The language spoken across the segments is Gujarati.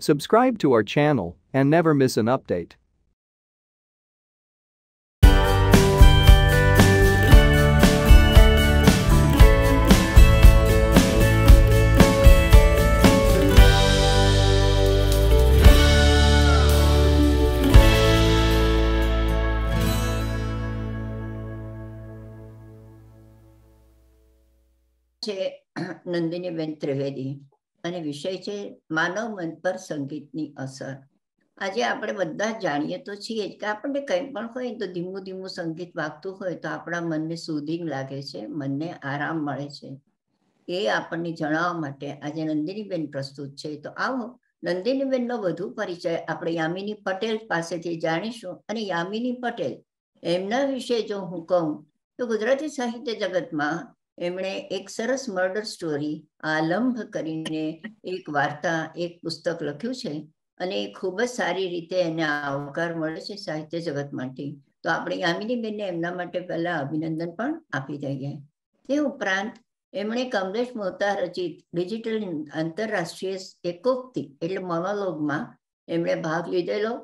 Subscribe to our channel and never miss an update. Nandini Trivedi અને વિષય છે માનવ મન પર સંગીતની અસર। આજે આપણે બધા જાણીએ તો છીએ કે આપણને કંઈ પણ હોય તો ધીમું ધીમું સંગીત વાગતું હોય તો આપણા મનને સુધિંગ લાગે છે, મનને આરામ મળે છે। એ આપણને જણાવવા માટે આજે નંદિનીબેન પ્રસ્તુત છે। તો આવો નંદિનીબેનનો વધુ પરિચય આપણે યામિની પટેલ પાસેથી જાણીશું। અને યામિની પટેલ એમના વિશે જો હું કહું તો ગુજરાતી સાહિત્ય જગતમાં एमने एक सरस मर्डर स्टोरी आलंभ करीने एक वार्ता एक पुस्तक लख्यु छे अने खूब सारी रीते एने आवकार मळे छे साहित्य जगत मांथी। तो आपणे यामिनीबेनने एमना माटे पहेला अभिनंदन पण आपी दઈએ। ते उपरांत एमने कमलेश मोहता रचित डिजिटल आंतरराष्ट्रीय एकोक्ति एटले मोनोलोगमां एमने भाग लीधेलो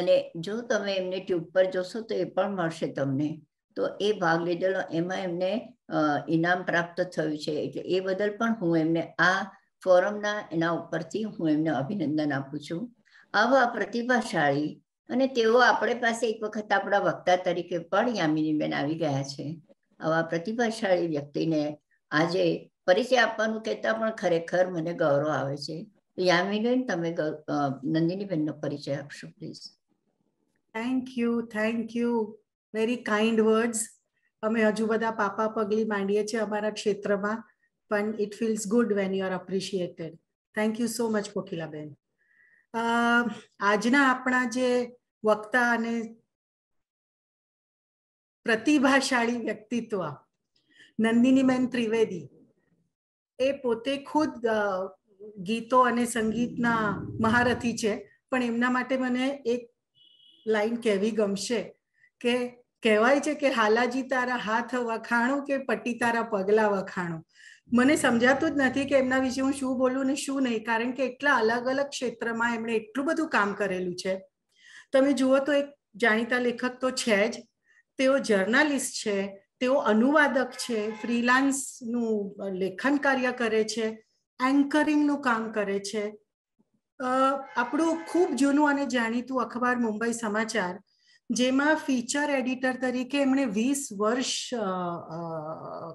अने जो तमे एमने ट्यूब पर जोशो तो ए पण मळशे तमने। तो ए भाग लीधेलो एमां एमने इनाम प्राप्त थयुं छे एटले ए बदल पण हुं एमने आ फोरमना एना उपरथी हुं एमने अभिनंदन आपू छुं। आवा प्रतिभाशाळी अने तेओ आपणे पासे एक वखत आपणा वक्ता तरीके पण यामिनीबेन आवी गया छे। आवा प्रतिभाशाळी व्यक्तिने आजे परिचय आपवानुं कहेता पण खरेखर मने गौरव आवे छे। यामिनीबेन तमे नंदिनीबेननो परिचय आपशो please. Thank you very kind words. અમે હજુ બધા પાપા પગલી માંડીએ છીએ અમારા ક્ષેત્રમાં, પણ it feels good when you are appreciated. Thank you so much Kokilaben. આજના આપણા જે વક્તા અને પ્રતિભાશાળી વ્યક્તિત્વ નંદિનીબેન ત્રિવેદી, એ પોતે ખુદ ગીતો અને સંગીતના મહારથી છે, પણ એમના માટે મને એક લાઈન કહેવી ગમશે કે કહેવાય છે કે હાલાજી તારા હાથ વખાણું કે પટ્ટી તારા પગલા વખાણું। મને સમજાતું જ નથી કે એમના વિશે હું શું બોલું ને શું નહીં, કારણ કે એટલા અલગ અલગ ક્ષેત્રમાં એમણે એટલું બધું કામ કરેલું છે। તમે જુઓ તો એક જાણીતા લેખક તો છે જ, તેઓ જર્નાલિસ્ટ છે, તેઓ અનુવાદક છે, ફ્રીલાન્સનું લેખન કાર્ય કરે છે, એન્કરિંગનું કામ કરે છે। આપણું ખૂબ જૂનું અને જાણીતું અખબાર મુંબઈ સમાચાર, જેમાં ફીચર એડિટર તરીકે એમણે 20 વર્ષ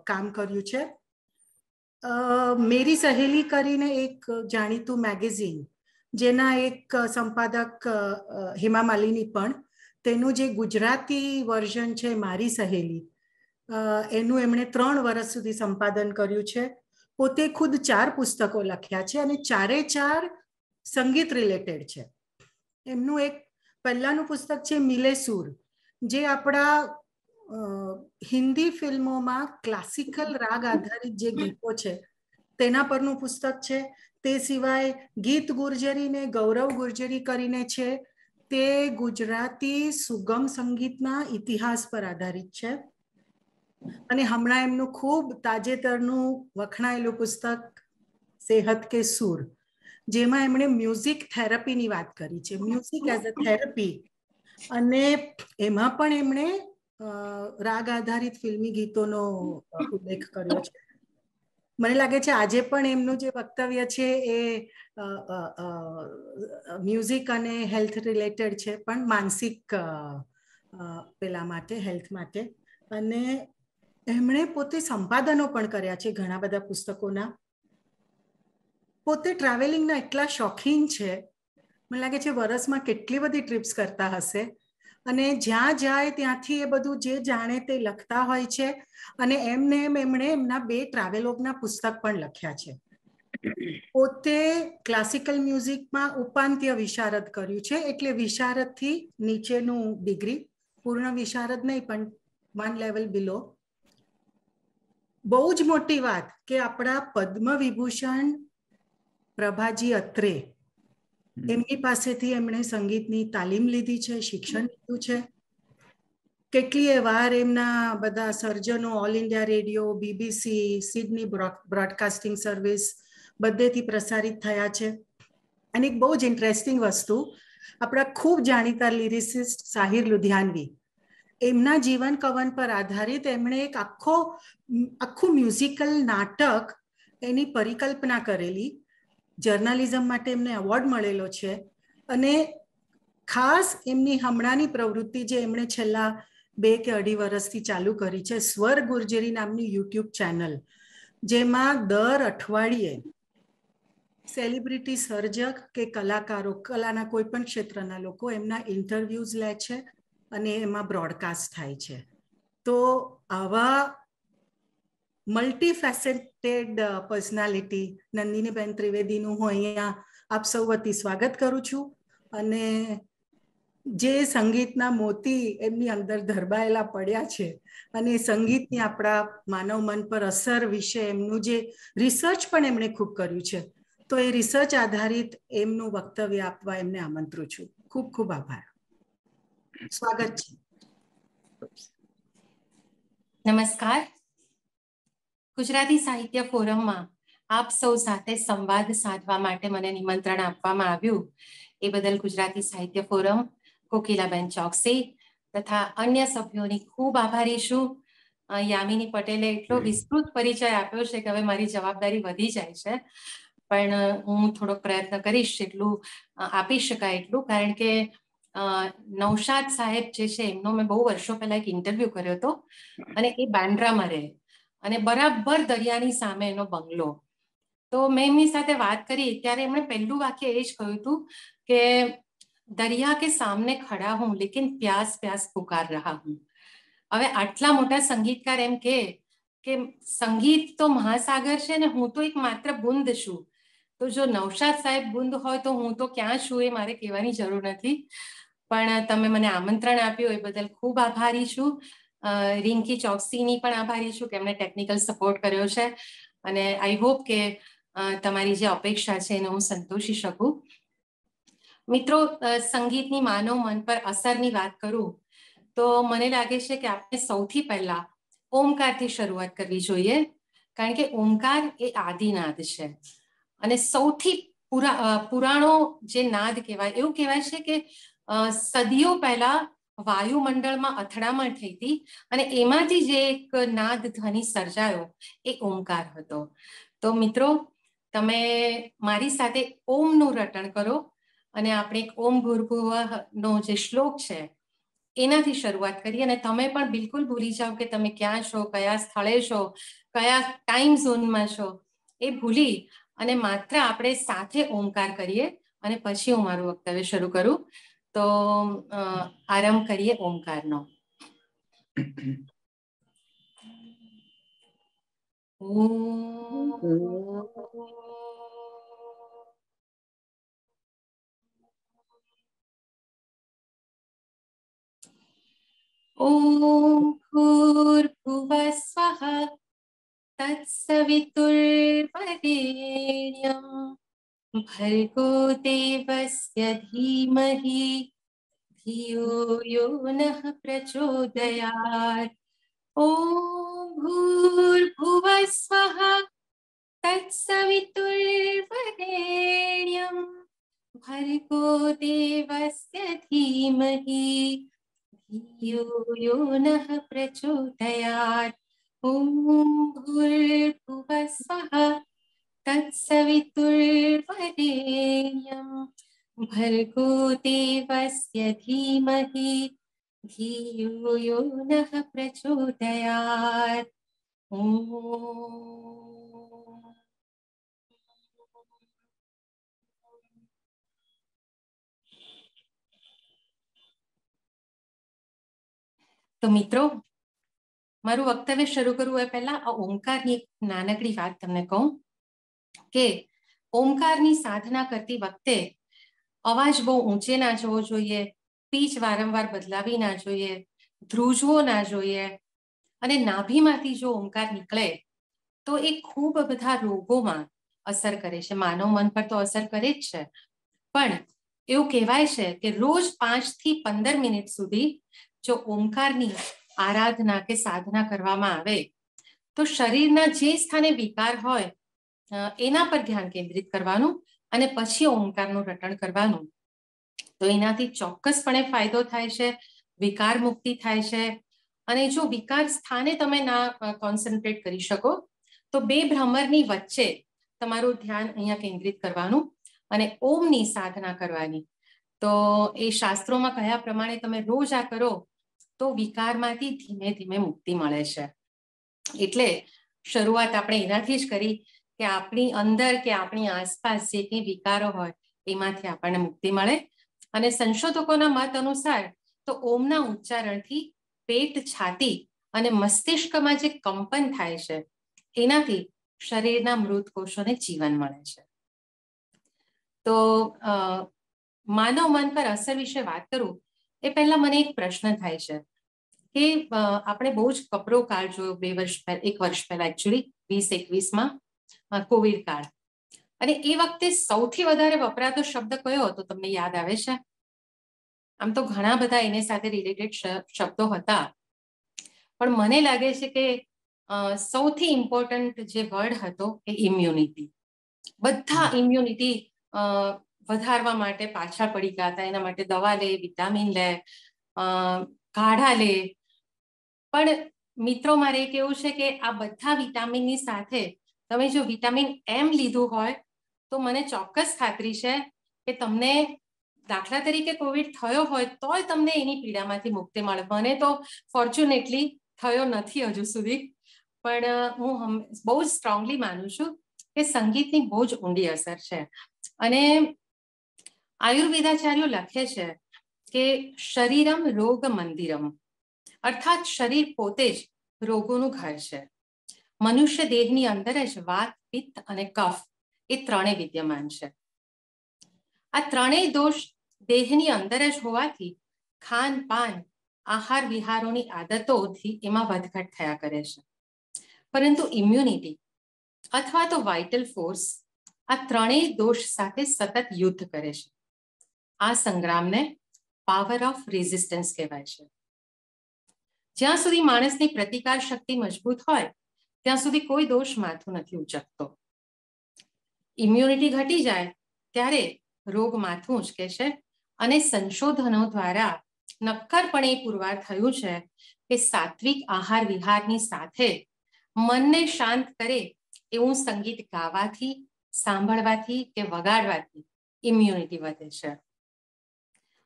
કામ કર્યું છે। મેરી સહેલી કરીને એક જાણીતું મેગેઝિન, જેના એક સંપાદક હેમા માલિની પણ, તેનું જે ગુજરાતી વર્ઝન છે મારી સહેલી, એનું એમણે 3 વર્ષ સુધી સંપાદન કર્યું છે। પોતે ખુદ 4 પુસ્તકો લખ્યા છે અને 4એ 4 સંગીત રિલેટેડ છે। એમનું એક પહેલાનું પુસ્તક છે મિલે સુર, જે આપણા હિન્દી ફિલ્મોમાં ક્લાસિકલ રાગ આધારિત જે ગીતો છે તેના પરનું પુસ્તક છે। તે સિવાય ગીત ગુર્જરીને ગૌરવ ગુર્જરી કરીને છે, તે ગુજરાતી સુગમ સંગીતના ઇતિહાસ પર આધારિત છે। અને હમણાં એમનું ખૂબ તાજેતરનું વખણાયેલું પુસ્તક સેહત કે સુર, જેમાં એમણે મ્યુઝિક થેરપીની વાત કરી છે, મ્યુઝિક એઝ અ થેરપી, અને એમાં પણ એમણે રાગ આધારિત ફિલ્મી ગીતોનો ઉલ્લેખ કર્યો છે। મને લાગે છે આજે પણ એમનું જે વક્તવ્ય છે એ મ્યુઝિક અને હેલ્થ રિલેટેડ છે, પણ માનસિક પેલા માટે, હેલ્થ માટે। અને એમણે પોતે સંપાદનો પણ કર્યા છે ઘણા બધા પુસ્તકોના। પોતે ટ્રાવેલિંગના એટલા શોખીન છે, મને લાગે છે વર્ષમાં કેટલી બધી ટ્રીપ્સ કરતા હશે, અને જ્યાં જાય ત્યાંથી એ બધું જે જાણે તે લખતા હોય છે। અને એમને એમણે એમના 2 ટ્રાવેલોગના પુસ્તક પણ લખ્યા છે। પોતે ક્લાસિકલ મ્યુઝિકમાં ઉપાંત્ય વિશારદ કર્યું છે, એટલે વિશારદથી નીચેનું ડિગ્રી, પૂર્ણ વિશારદ નહીં પણ 1 લેવલ બિલો। બહુ જ મોટી વાત કે આપણા પદ્મ વિભૂષણ પ્રભાજી અત્રે, એમની પાસેથી એમણે સંગીતની તાલીમ લીધી છે, શિક્ષણ લીધું છે। કેટલીય વાર એમના બધા સર્જનો, All India Radio, BBC, Sydney broadcasting service બધેથી પ્રસારિત થયા છે। અને એક બહુ જ ઇન્ટરેસ્ટિંગ વસ્તુ, આપણા ખૂબ જાણીતા લિરિસિસ્ટ સાહિર લુધિયાનવી, એમના જીવન કવન પર આધારિત એમણે એક આખું મ્યુઝિકલ નાટક એની પરિકલ્પના કરેલી. જર્નાલિઝમ માટે એમને એવોર્ડ મળેલો છે. અને ખાસ એમની હમણાંની પ્રવૃત્તિ જે એમણે છેલ્લા 2 કે અઢી વર્ષથી ચાલુ કરી છે, સ્વર ગુર્જરી નામની યુટ્યુબ ચેનલ, જેમાં દર અઠવાડિયે सेलिब्रिटी सर्जक के कलाकारों, कलाना कोईपण क्षेत्रना लोको एमना इंटरव्यूज ले छे अने एमा ब्रॉडकास्ट थाय छे. तो आवा मल्टीफेसेटेड पर्सनालिटी नंदिनीबेन त्रिवेदीनु हूँ अहींया आप सौ वती स्वागत करूँ छूं. अने जे संगीतना मोती एमनी अंदर धरबायेला पड्या छे अने संगीतनी आपणा मानव मन पर असर विषे एमनुं जे रिसर्च पण एमणे खूब कर्युं छे. तो ये रिसर्च आधारित एमनु वक्तव्य आपवा एमने आमंत्रण छु. खूब खूब आभार. स्वागत. नमस्कार. गुजराती साहित्य फोरम में आप सौ साथे संवाद साधवा माटे मने निमंत्रण आपवामां आव्युं ए बदल गुजराती साहित्य फोरम, कोकिलाबेन चोकसी तथा अन्य सभ्योनी खूब आभारी छुं. यामिनी पटेले एटलो विस्तृत परिचय आप्यो छे के हवे मारी जवाबदारी वधी जाय छे, पण हूँ थोड़ो प्रयत्न करीश एटलू आपी शकाय एटलू, कारण के नौशाद साहेब जे छे एमनो मैं बहु वर्षो पहेला एक इंटरव्यू कर्यो तो, अने ए बांद्रा मां रहे अने बराबर दरियानी सामे एनो बंगलो. तो मैं एमनी साथे वात करी त्यारे एमणे पहेलुं वाक्य ए ज कह्युं हतुं के दरिया के सामने खड़ा हूँ लेकिन प्यास प्यास पुकार रहा हूँ. हवे आटला मोटा संगीतकार एम के संगीत तो महासागर छे ने हूँ तो एक मात्र बूंद छुं. तो जो नौशाद साहेब बूंद होय तो हूँ तो क्या छूँ ए मारे कहेवानी जरूर नथी. पण तमे मने आमंत्रण आप्युं ए बदल खूब आभारी छुं. रिंकी चौकसीनी पण आभारी छुं के एमणे टेक्निकल सपोर्ट कर्यो छे अने आई होप के तमारी जे अपेक्षा छे एने हूँ संतोषी शकूं. मित्रों, संगीतनी मानव मन पर असरनी वात करूं तो मने लागे छे के आपणे सौथी पहेला ओंकारथी शरूआत करवी जोईए, कारण के ओंकार ए आदिनाद छे અને સૌથી પુરાણો જે નાદ કહેવાય, એવું કહેવાય છે કે સદીઓ પહેલા વાયુમંડળમાં અથડામણ થઈ હતી અને એમાંથી જે એક નાદ ધ્વનિ સર્જાયો એ ઓમકાર હતો. તો મિત્રો, તમે મારી સાથે ઓમનું રટણ કરો અને આપણે એક ઓમ ભૂર્ભુવઃ નો જે શ્લોક છે એનાથી શરૂઆત કરીએ. અને તમે પણ બિલકુલ ભૂલી જાઓ કે તમે ક્યાં છો, કયા સ્થળે છો, કયા ટાઈમ ઝોનમાં છો એ ભૂલી અને માત્ર આપણે સાથે ઓમકાર કરીએ અને પછી હું મારું વક્તવ્ય શરૂ કરું. તો આરંભ કરીએ ઓમકારનો. ઓમ ભૂર્ભુવઃ સ્વઃ तत्सवितुर्वरेण्यं भर्गो देवस्य धीमहि धियो यो नः प्रचोदयात्. ॐ भूर्भुवः स्वः तत्सवितुर्वरेण्यं भर्गो देवस्य धीमहि धियो यो नः प्रचोदयात्. ॐ भूर्भुवः स्वः तत्सवितुर्वरेण्यं भर्गो देवस्य धीमहि धियो यो नः प्रचोदयात्. तो मित्रों, मारू वक्तव्य शुरू करूं पहला ओंकार की नानकड़ी बात तमने कहूं के ओंकार की साधना करती वक्त अवाज बहु ऊंचे ना जवो जोईए, पीच वारंवार बदलावी ना जोईए, ध्रुजवो ना जोईए. अने नाभीमांथी जो ओंकार निकले तो ए खूब बधा रोगोमां असर करे छे. मानव मन पर तो असर करे ज छे, पण एवुं कहेवाय छे के रोज 5 થી 15 मिनिट सुधी जो ओंकार की आराधना के साधना करवामां आवे तो शरीर ना जे स्थाने विकार होय एना पर ध्यान केंद्रित करवानुं अने पछी ओंकारनुं रटण करवानुं। तो एनाथी चोक्कसपणे फायदो थाय छे, विकार मुक्ति थाय छे। अने जो विकार स्थाने तमे ना कॉन्सन्ट्रेट करी शको तो बे भ्रमरनी वच्चे तमारुं ध्यान अहींया केंद्रित करवानुं अने ओमनी साधना करवानी। तो ए शास्त्रोमां कह्या प्रमाणे तमे रोज आ करो तो विकारमांथी धीमे धीमे मुक्ति मळे छे। एटले शरुआत आपणे एनाथी ज करी के आपणी अंदर के आपणी आसपास जे कंई विकारो होय एमांथी आपणे मुक्ति मळे। अने संशोधकोना मत अनुसार तो ओमना उच्चारणथी पेट, छाती अने मस्तिष्कमां जे कंपन थाय छे एनाथी शरीरना मृत कोषोने जीवन मळे छे। तो मानव मन पर असर विषे बात करूं ए पहला मने एक प्रश्न थाय छे के आपणे बहु ज कपरो काळ जोयो। 1 वर्ष पहला एक्चुअली 2021 मां कोविड काळ अने ए वखते सौथी वधारे वपरातो शब्द कयो हतो तमने याद आवे छे? आम तो घणा बधा एने साथे रिलेटेड शब्दो हता पण मने लागे छे के सौथी इम्पोर्टंट जे वर्ड हतो ए इम्युनिटी। बधा इम्युनिटी वधारवा माटे पाछा पड़ी गया था। एना माटे दवा ले, विटामिन ले, काढ़ा ले। पण मित्रों मारे केवुं छे के आ बधा विटामिन नी साथे तमे जो विटामिन एम लीधुं होय तो मने चोक्कस खातरी छे के तमने दाखला तरीके कोविड थयो होय तोय तमने एनी पीड़ामांथी मुक्ति मळे। मने तो फॉर्च्युनेटली थयो नथी हजू सुधी पण हूँ बहु स्ट्रोंगली मानु छूं के संगीतनी बहु ज ऊंडी असर छे। अने आयुर्वेदाचार्यो लखे छे के शरीरम रोग मंदिरम अर्थात शरीर पोते ज रोगोनुं घर छे। मनुष्य देहनी अंदर ज वात, पित्त अने कफ ए त्रणेय विद्यमान छे। आ त्रणेय दोष देहनी अंदर ज होवाथी खान पान, आहार विहारोनी आदतोथी एमां वधघट थया करे छे। परंतु इम्युनिटी अथवा तो वाइटल फोर्स आ त्रणेय दोष साथे सतत युद्ध करे छे। आ संग्रामने पावर ऑफ रेजिस्टन्स कहेवाय छे। ज्यां सुधी माणसनी प्रतिकार शक्ति मजबूत होय त्यां सुधी कोई दोष माथुं नथी उचकतो। इम्युनिटी घटी जाए त्यारे रोग माथुं उचके छे। अने संशोधनों द्वारा नक्करपणे पुरवार थयुं छे के सात्विक आहार विहारनी साथे मन ने शांत करे एवं संगीत गावाथी, सांभळवाथी के वगाड़वाथी इम्युनिटी वधे छे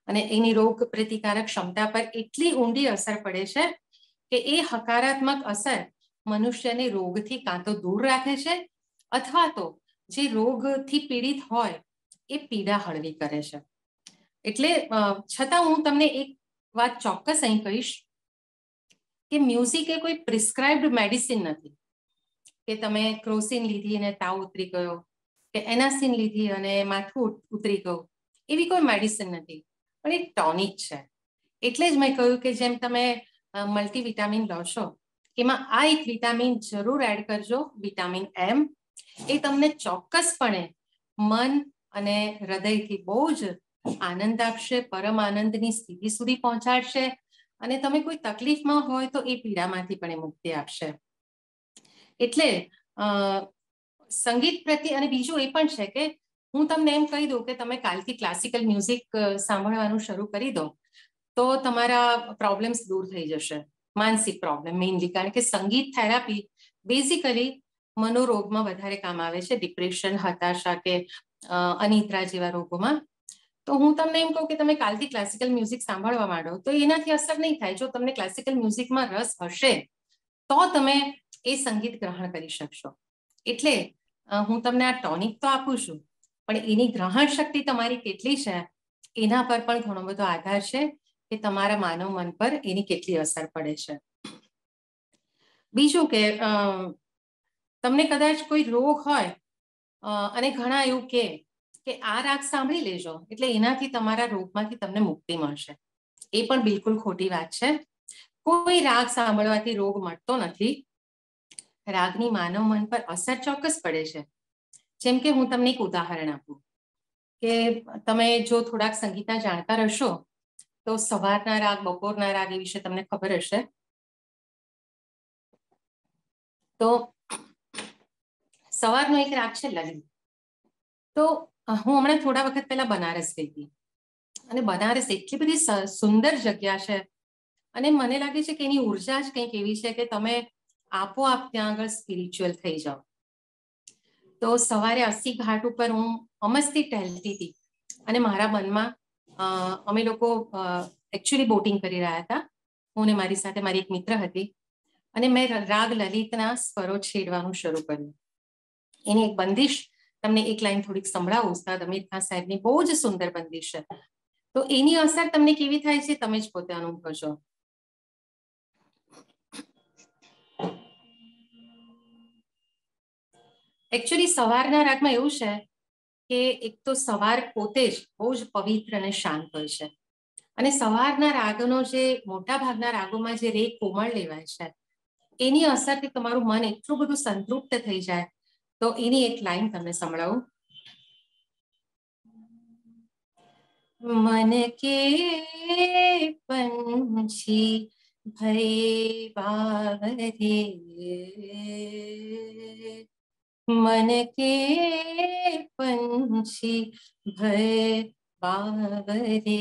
अने एनी रोग प्रतिकारक क्षमता पर एटली ऊंडी असर पड़े छे के ए हकारात्मक असर मनुष्य ने रोग थी कां तो दूर राखे छे अथवा तो जे रोग थी पीड़ित होय ए पीड़ा हळवी करे छे। एटले छतां हूँ तमने एक वात चोक्कस अहीं कहीश के म्यूजिक ए कोई प्रिस्क्राइब्ड मेडिसिन नहीं के तमे क्रोसिन लीधी अने ताव उतरी गयो के एनासिन लीधी अने माथुं उतरी गयो एवी कोई मेडिसिन नहीं पण एक टॉनिक छे। एटले ज मैं कह्युं के जेम तमे मल्टीविटामिन लो छो एमां आ एक विटामिन जरूर एड करजो विटामिन एम। ए तमने चोक्कसपणे मन अने हृदयथी बहु ज आनंद आपशे, परम आनंदनी स्थिति सुधी पहोंचाडशे अने तमे कोई तकलीफ में होय तो ए पीड़ामांथी पण मुक्ति आपशे। एटले संगीत प्रति अने बीजो ए पण छे के हूँ तमने एम कही दूँ के तमे कालथी क्लासिकल म्यूजिक सांभळवानुं शरू करी दो तो तमारा प्रॉब्लम्स दूर थई जशे। मानसिक प्रॉब्लम मेनली कारण के संगीत थेरापी बेसिकली मनोरोगमां वधारे काम आवे छे। डिप्रेशन, हताशा के अनिद्रा जेवा रोगोमां तो हूँ तमने एम कहूँ कि तमे कालथी क्लासिकल म्यूजिक सांभळवा मांडो तो एनाथी असर नहीं थाय। जो तमने क्लासिकल म्यूजिक में रस हशे तो तमे ए संगीत ग्रहण करी शकशो। एटले हूँ तमने आ टॉनिक तो आपू छूं पण एनी ग्रहण शक्ति तमारी केटली छे एना पर पण घणो बधो आधार छे के तमारा मानव मन पर एनी केटली असर पड़े छे। बीजुं के तमने कदाच कोई रोग होय अने घणा एवुं के आ राग सांभळी लेजो एटले एनाथी तमारा रोगमांथी तमने मुक्ति मळशे। ए पण बिलकुल खोटी वात छे। कोई राग सांभळवाथी रोग मटतो नथी। रागनी मानव मन पर असर चोक्कस पड़े छे। जेम के हूँ तमने एक उदाहरण आपूं के तमे जो थोड़ाक संगीतना जाणता हशो तो सवारना राग, बपोरना राग ए विषे तमने खबर हशे। तो સવારનો એક રાગ છે લલિત. તો હું હમણાં થોડા વખત પહેલા બનારસ ગઈ હતી અને બનારસ એટલી બધી સુંદર જગ્યા છે અને મને લાગે છે કે એની ઉર્જા જ કંઈક એવી છે કે તમે આપોઆપ ત્યાં આગળ સ્પિરિચ્યુઅલ થઈ જાઓ. તો સવારે અસ્સી ઘાટ ઉપર હું અમસ્તી ટહેલતી હતી અને મારા મનમાં અમે લોકો એકચ્યુઅલી બોટિંગ કરી રહ્યા હતા. હું ને મારી સાથે મારી એક મિત્ર હતી અને મેં રાગ લલિતના સ્વરો છેડવાનું શરૂ કર્યું. એની એક બંદિશ તમને એક લાઈન થોડીક સંભળાવો. ઉસ્તાદ અમિત ખાન સાહેબની બહુ જ સુંદર બંદિશ છે. તો એની અસર તમને કેવી થાય છે તમે જ પોતે અનુભવ છો. એકચ્યુઅલી સવારના રાગમાં એવું છે કે એક તો સવાર પોતે જ બહુ જ પવિત્ર અને શાંત હોય છે અને સવારના રાગનો જે મોટા ભાગના રાગોમાં જે રે કોમળ લેવાય છે એની અસરથી તમારું મન એટલું બધું સંતૃપ્ત થઈ જાય. तो इनी एक लाइन तमने संभळावू. मन के पंछी भये बावरे, मन के पंछी भये बावरे,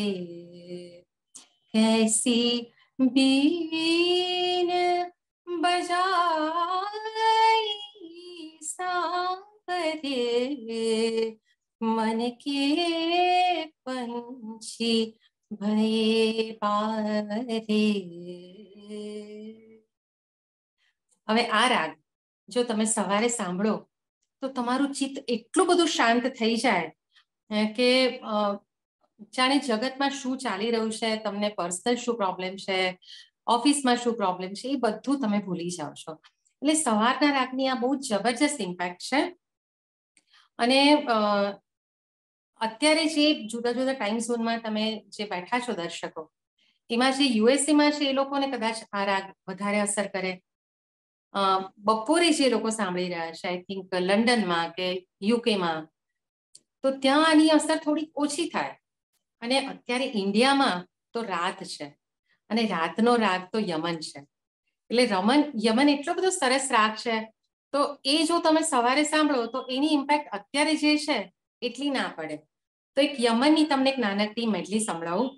कैसी बीन बजाई सांवरे, मन के पंछी भये बावरे. हवे आ राग जो तमे सवारे सांभळो तो तमारू चित्त एटलू बधु शांत थई जाए के जाने जगत में शू चाली रह्यु छे, तमने पर्सनल शू प्रॉब्लम छे, ऑफिस में शू प्रॉब्लम छे, ए बधु तमे भूली जाओ छो. એટલે સવારના રાગની આ બહુ જબરજસ્ત ઇમ્પેક્ટ છે. અને અત્યારે જે જુદા જુદા ટાઈમ ઝોનમાં તમે જે બેઠા છો દર્શકો, એમાં જે યુએસએમાં છે એ લોકોને કદાચ આ રાગ વધારે અસર કરે. બપોરે જે લોકો સાંભળી રહ્યા છે આઈ થિંક લંડનમાં કે યુકેમાં, તો ત્યાં આની અસર થોડીક ઓછી થાય. અને અત્યારે ઇન્ડિયામાં તો રાત છે અને રાતનો રાગ તો યમન છે. એટલે યમન એટલો બધો સરસ રાગ છે. તો એ જો તમે સવારે સાંભળો તો એની ઇમ્પેક્ટ અત્યારે જે છે એટલી ના પડે. તો એક યમનની તમને એક નાનકડી મેડલી સંભળાવું.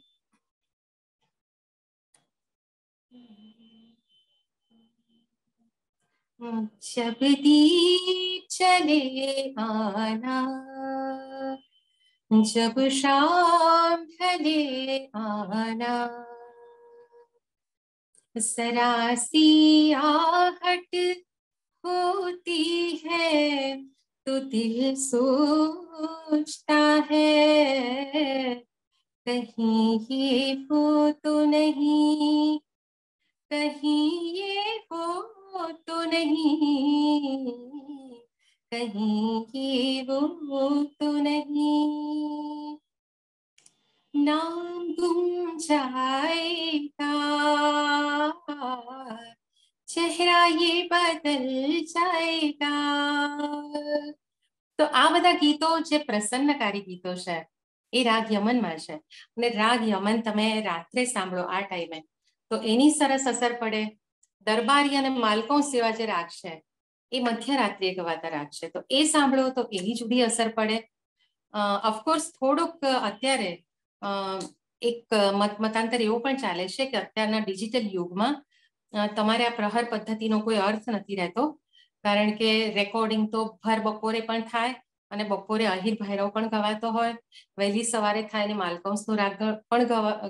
जब दीप चले आना, जब शाम ढले आना, सरासी आहट होती है तो दिल सोचता है कहीं ये वो तो नहीं, कहीं ये वो तो नहीं, कहीं ये वो तो नहीं, नाम गुम जाएगा, चेहरा ये बदल जाएगा. तो आ बधा गीतों जे प्रसन्नकारी गीतों छे ए राग यमन मां छे अने राग यमन तमे रात्रे सांभळो आ टाइमे तो एनी सरस असर पड़े. दरबारी अने मालकों सेवा जे राग छे ए मध्यरात्रिए गवाता राग छे तो ए सांभळो तो एनी जुदी असर पड़े. ऑफकोर्स थोड़ोक अत्यारे एक मतांतर एवो पण चाले छे के अत्यारना डिजिटल युगमां तमारे आ प्रहर पद्धतिनो कोई अर्थ नथी रहेतो कारण के रेकॉर्डिंग तो भर बपोरे पण थाय अने बपोरे अहिर भैरव पण गवातो होय, वहेली सवारे थाय अने मालकंसनो राग पण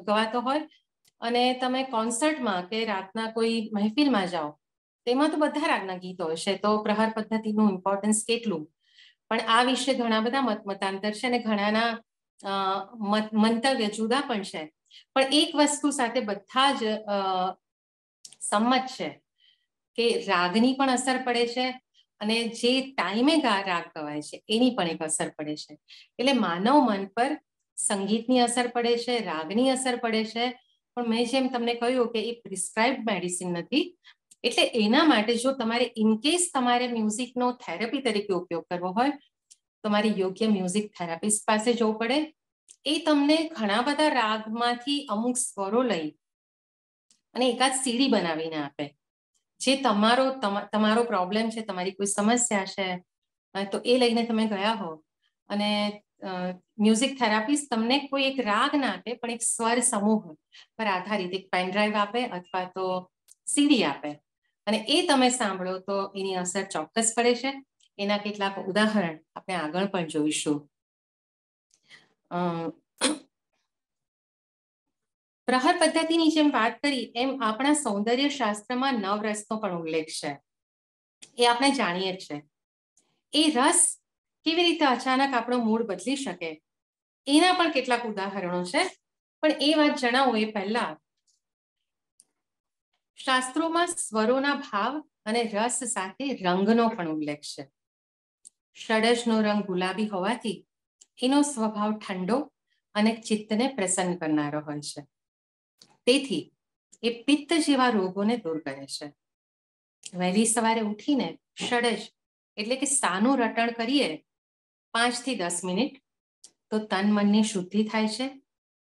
गवातो होय अने तमे कोन्सर्टमां के रातना कोई महफिलमां जाओ तेमां तो बधा रागना गीतो हशे. तो प्रहर पद्धतिनुं इम्पोर्टन्स केटलुं पण आ विषे घणा बधा मतांतर छे अने घणाना મંતવ્ય જુદા પણ છે પણ એક વસ્તુ સાથે બધા જ સંમત છે કે રાગની પણ અસર પડે છે અને જે ટાઈમે રાગ ગવાય છે એની પણ એક અસર પડે છે. એટલે માનવ મન પર સંગીતની અસર પડે છે, રાગની અસર પડે છે પણ મેં જેમ તમને કહ્યું કે એ પ્રિસ્ક્રાઇબ મેડિસિન નથી. એટલે એના માટે જો તમારે ઇનકેસ તમારે મ્યુઝિકનો થેરેપી તરીકે ઉપયોગ કરવો હોય તમારે યોગ્ય મ્યુઝિક થેરાપિસ્ટ પાસે જવું પડે. એ તમને ઘણા બધા રાગમાંથી અમુક સ્વરો લઈ અને એકાદ સીડી બનાવીને આપે જે તમારો પ્રોબ્લેમ છે, તમારી કોઈ સમસ્યા છે तो ए लईने तमे गया हो अने म्यूजिक थेरापिस्ट तमने कोई एक राग ना आपे पण एक स्वर समूह पर आधारित एक पेन ड्राइव आपे अथवा तो सीडी आपे अने ए तमे सांभळो तो एनी असर चोक्कस पड़े छे। एना केटलाक उदाहरण आपणे आगळ पण जोईशुं। प्रहर पद्धतिनी जेम वात करी एम आपणा सौंदर्य शास्त्रमां नवरसनो पण उल्लेख छे। ए आपणे जाणीए छे ए रस केवी रीते अचानक आपणो मूड बदली शके एना पण केटलाक उदाहरणो छे। पण ए वात जणावो ए पहेला शास्त्रोमां स्वरोना भाव अने रस साथे रंगनो पण उल्लेख छे। षडजनो रंग गुलाबी होवाथी एनो स्वभाव ठंडो अने चित्तने प्रसन्न करनारो होय छे। तेथी ए पित्त जेवा रोगोने दूर करे छे। वहेली सवारे उठीने षडज एटले के सानु रटण करीए 5 થી 10 મિનિટ तो तन मननी शुद्धि थाय छे।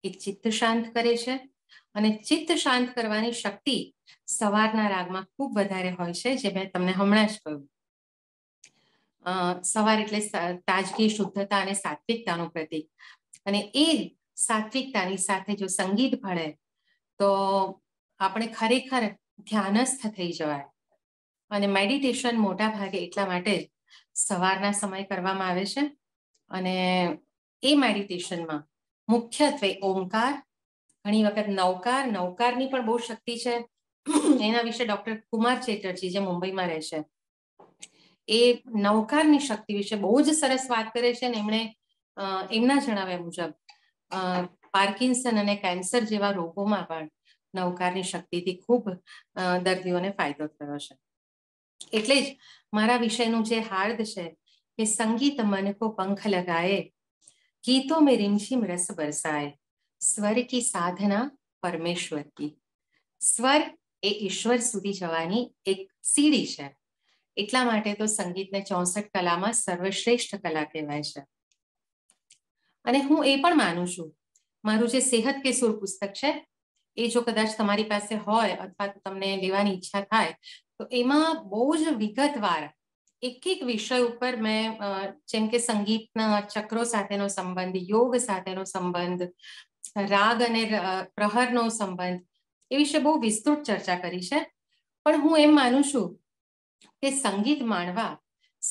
ए चित्त शांत करे छे अने चित्त शांत करवानी शक्ति सवारना रागमां खूब वधारे होय छे जे मैं तमने हमणां ज कह्युं। सवार एटले ताजगी शुद्धता अने सात्विकतानुं प्रतीक अने ए सात्विकतानी साथे जो संगीत भळे तो आपणे खरेखर ध्यानस्थ थई जवाय। અને મેડિટેશન મોટા ભાગે એટલા માટે સવારના સમય કરવામાં આવે છે અને એ મેડિટેશનમાં મુખ્યત્વે ઓમકાર ઘણી વખત નવકારની પણ બહુ શક્તિ છે। એના વિશે ડોક્ટર કુમાર ચેટર્જી જે મુંબઈમાં રહે છે એ નવકારની શક્તિ વિશે બહુ જ સરસ વાત કરે છે અને એમના જણાવ્યા મુજબ પાર્કિન્સન અને કેન્સર જેવા રોગોમાં પણ નવકારની શક્તિથી ખૂબ દર્દીઓને ફાયદો થયો છે। एटले ज मारा विषयनु जे हार्द छे के संगीत मन को पंख लगाए गीतों में रिमझिम रस बरसाए स्वर की साधना परमेश्वर की स्वर ए ईश्वर सुधी जवानी एक सीढ़ी छे। एटला माटे तो संगीत ने 64 कला में सर्वश्रेष्ठ कला कहेवाय छे। अने हूँ ए पण मानु छुं मारू जे सेहत के सुर पुस्तक छे ए जो कदाच तमारी पासे होय अथवा तो तमने लेवानी इच्छा थाय तो एमां बहु ज विगतवार एक विषय उपर मैं जेम के संगीतना चक्रो साथेनो संबंध योग साथेनो संबंध राग अने प्रहरनो संबंध ए विषे बहु विस्तृत चर्चा करी छे। पण हूँ एम मानु छुं के संगीत माणवा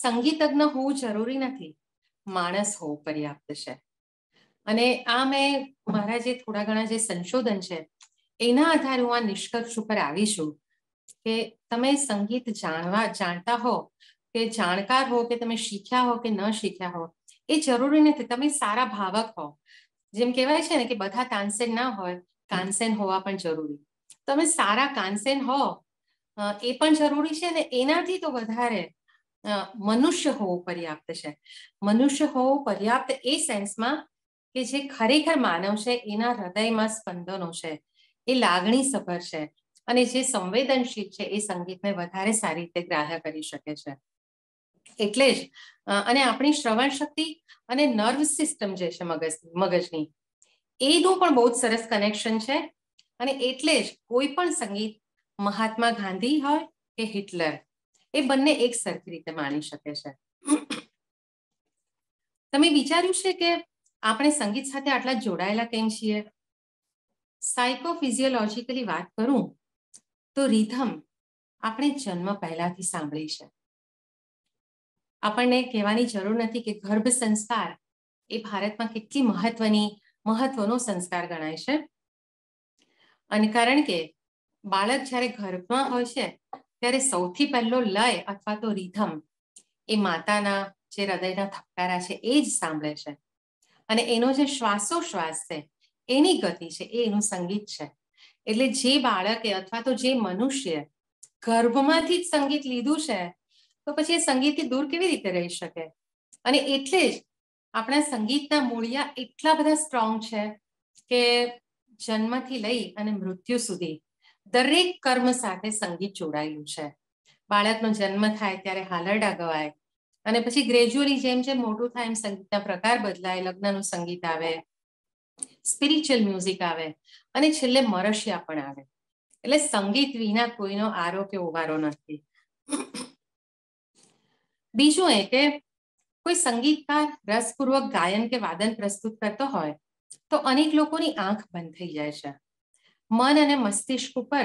संगीतज्ञ होवुं जरूरी नथी माणस होवुं पर्याप्त छे। अने आ मैं मारा जे थोड़ा घणा जे संशोधन छे एना आधारे हूँ आ निष्कर्ष उपर आवी छुं के तमे संगीत जाणता हो के जाणकार हो के तमे शीख्या हो के न शीख्या हो ए जरूरी नथी तमे सारा भावक हो। जेम कहेवाय छे ने के बधा तानसेन ना होय कानसेन होवा पण जरूरी तमे सारा कानसेन हो ए पण जरूरी छे ने एनाथी तो वधारे मनुष्य होवो पर्याप्त छे। मनुष्य होवो पर्याप्त ए सेन्समां के जे खरेखर मानव छे एना हृदयमां स्पंदनो छे ए लागणी सभर छे अने जे संवेदनशील छे ए संगीतने वधारे सारी रीते ग्राह्य करी शके छे। एटले ज अने आपणी श्रवण शक्ति अने नर्व सिस्टम जे छे मगजनी एनुं पण बहुत सरस कनेक्शन छे अने एटले ज कोई पण संगीत महात्मा गांधी होय के हिटलर ए बंने एक सरखी रीते माणी शके छे। तमे विचार्युं छे के आपणे संगीत साथे आटला जोडायेला केम छीए। साइकोफिजियोलॉजिकली वात करूं तो रिधम आपणे जन्म पहेलाथी सांभळी छे। आपणे कहेवानी जरूर नथी के गर्भ संस्कार ए भारतमां केटली महत्वनो संस्कार गणाय छे अने कारण के बाळक ज्यारे गर्भमां होय छे त्यारे सौथी पहेलो लय अथवा तो रिधम ए माताना जे हृदयना धबकारा छे ए ज सांभळे छे अने एनो जे श्वासोश्वास छे एनी गति छे एनुं संगीत छे। एटले जे बाळके अथवा तो जे मनुष्य गर्भमांथी ज संगीत लीधुं छे तो पछी संगीतथी दूर केवी रीते रही शके। अने एटले ज आपणा संगीतना मूळिया एटला बधा स्ट्रोंग छे के जन्मथी लई अने मृत्यु सुधी दरेक कर्म साथे संगीत जोडायेलुं छे। बाळकनो जन्म थाय त्यारे हालरडा गवाय अने पछी ग्रेज्युअली जेम जेम मोटुं थाय एम संगीतना प्रकार बदलाय लग्ननुं संगीत आवे स्पिरिच्युअल म्यूजिक आवे अने छेल्ले मरशिया पण आवे। एटले संगीत विना कोईनो आरो के ओवारो नथी। बीजुं ए के कोई संगीतकार रसपूर्वक गायन के वादन प्रस्तुत करते होय तो अनेक लोगोनी आंख बंद थई जाय छे। मन अने मस्तिष्क पर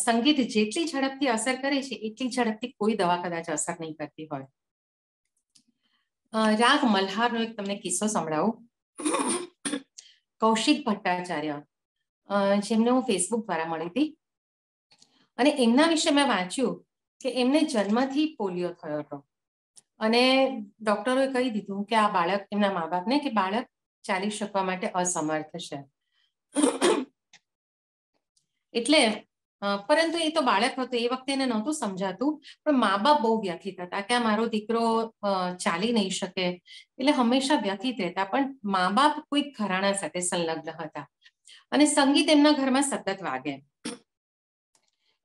संगीत जेटली झड़पथी असर करे छे एटली झड़पथी कोई दवा कदाच असर नहीं करती होय। राग मल्हार नो एक तमने किस्सो संभळावुं। कौशिक भट्टाचार्य जेमने हूँ फेसबुक द्वारा मळी हती अने एमना विषे मैं वाँच्युं के एमने जन्मथी पोलियो थयो हतो अने डॉक्टरोए कही दीधुं के आ बाळक एमना माँ बापने के बाळक चाली शकवा माटे असमर्थ छे एटले परंतु ए तो बाळक हतो ए वखते एने नहोतुं समजातुं पण मां-बाप बहु व्यथित हता के मारो दीकरो चाली नहीं शके एटले हमेशा व्यथित रहता पण मां-बाप कोई घराणा साथे संलग्न हता अने संगीत एमना घरमां सतत वागे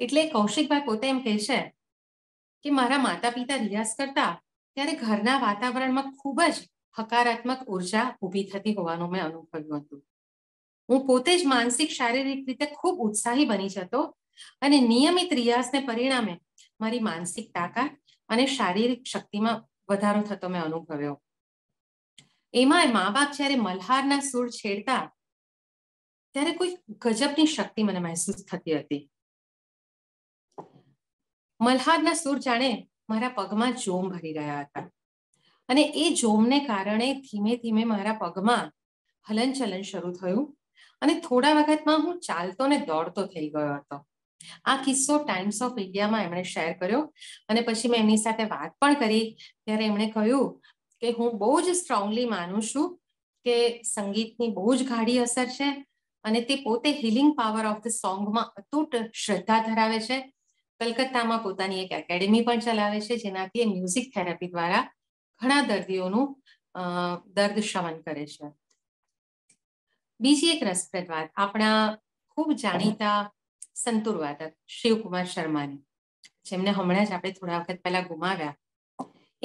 एटले कौशिकभाई पोते एम कहे छे के मारा माता-पिता रियाज करता त्यारे घरना वातावरणमां खूब ज हकारात्मक ऊर्जा ऊभी थती होवानुं मैं अनुभव्युं हतुं। हूँ पोते ज मानसिक शारीरिक रीते खूब उत्साही बनी जतो अने नियमित रियाजने परिणामे मारी मानसिक ताकत अने शारीरिक शक्तिमां वधारो थतो मैं अनुभव्यो। एमांय मां-बाप ज्यारे मल्हारना सूर छेड़ता त्यारे कोई गजबनी शक्ति मने महसूस थती हती। मल्हारना सूर जाने मारा पगमां जोम भरी रह्या हता अने ए जोमने कारणे धीमे धीमे मारा पगमां हलनचलन शरू थयुं अने थोड़ा वखतमां हूँ चालतो ने दौड़तो थई गयो हतो। आ किस्सो टाइम्स ऑफ इंडिया में एमणे शेर कर्यो अने पछी मैं एमनी साथे वात पण करी त्यारे एमणे कह्युं के हूँ बहु ज स्ट्रोंगली मानु छुं के संगीतनी बहु ज गाढ़ी असर छे अने ते पोते healing power of the song मां अतूट श्रद्धा धरावे छे। कलकत्तामां पोतानी एक एकेडमी पण चलावे छे जेनाथी म्यूजिक थेरेपी द्वारा घणा दर्दीओनुं दर्द शमन करे छे। बीजी एक रसप्रद वात अपना खूब जाणीता संतूर वादक शिवकुमार शर्मा ने जेमने हमणां ज आपणे थोड़ा वखत पहेला गुमाव्या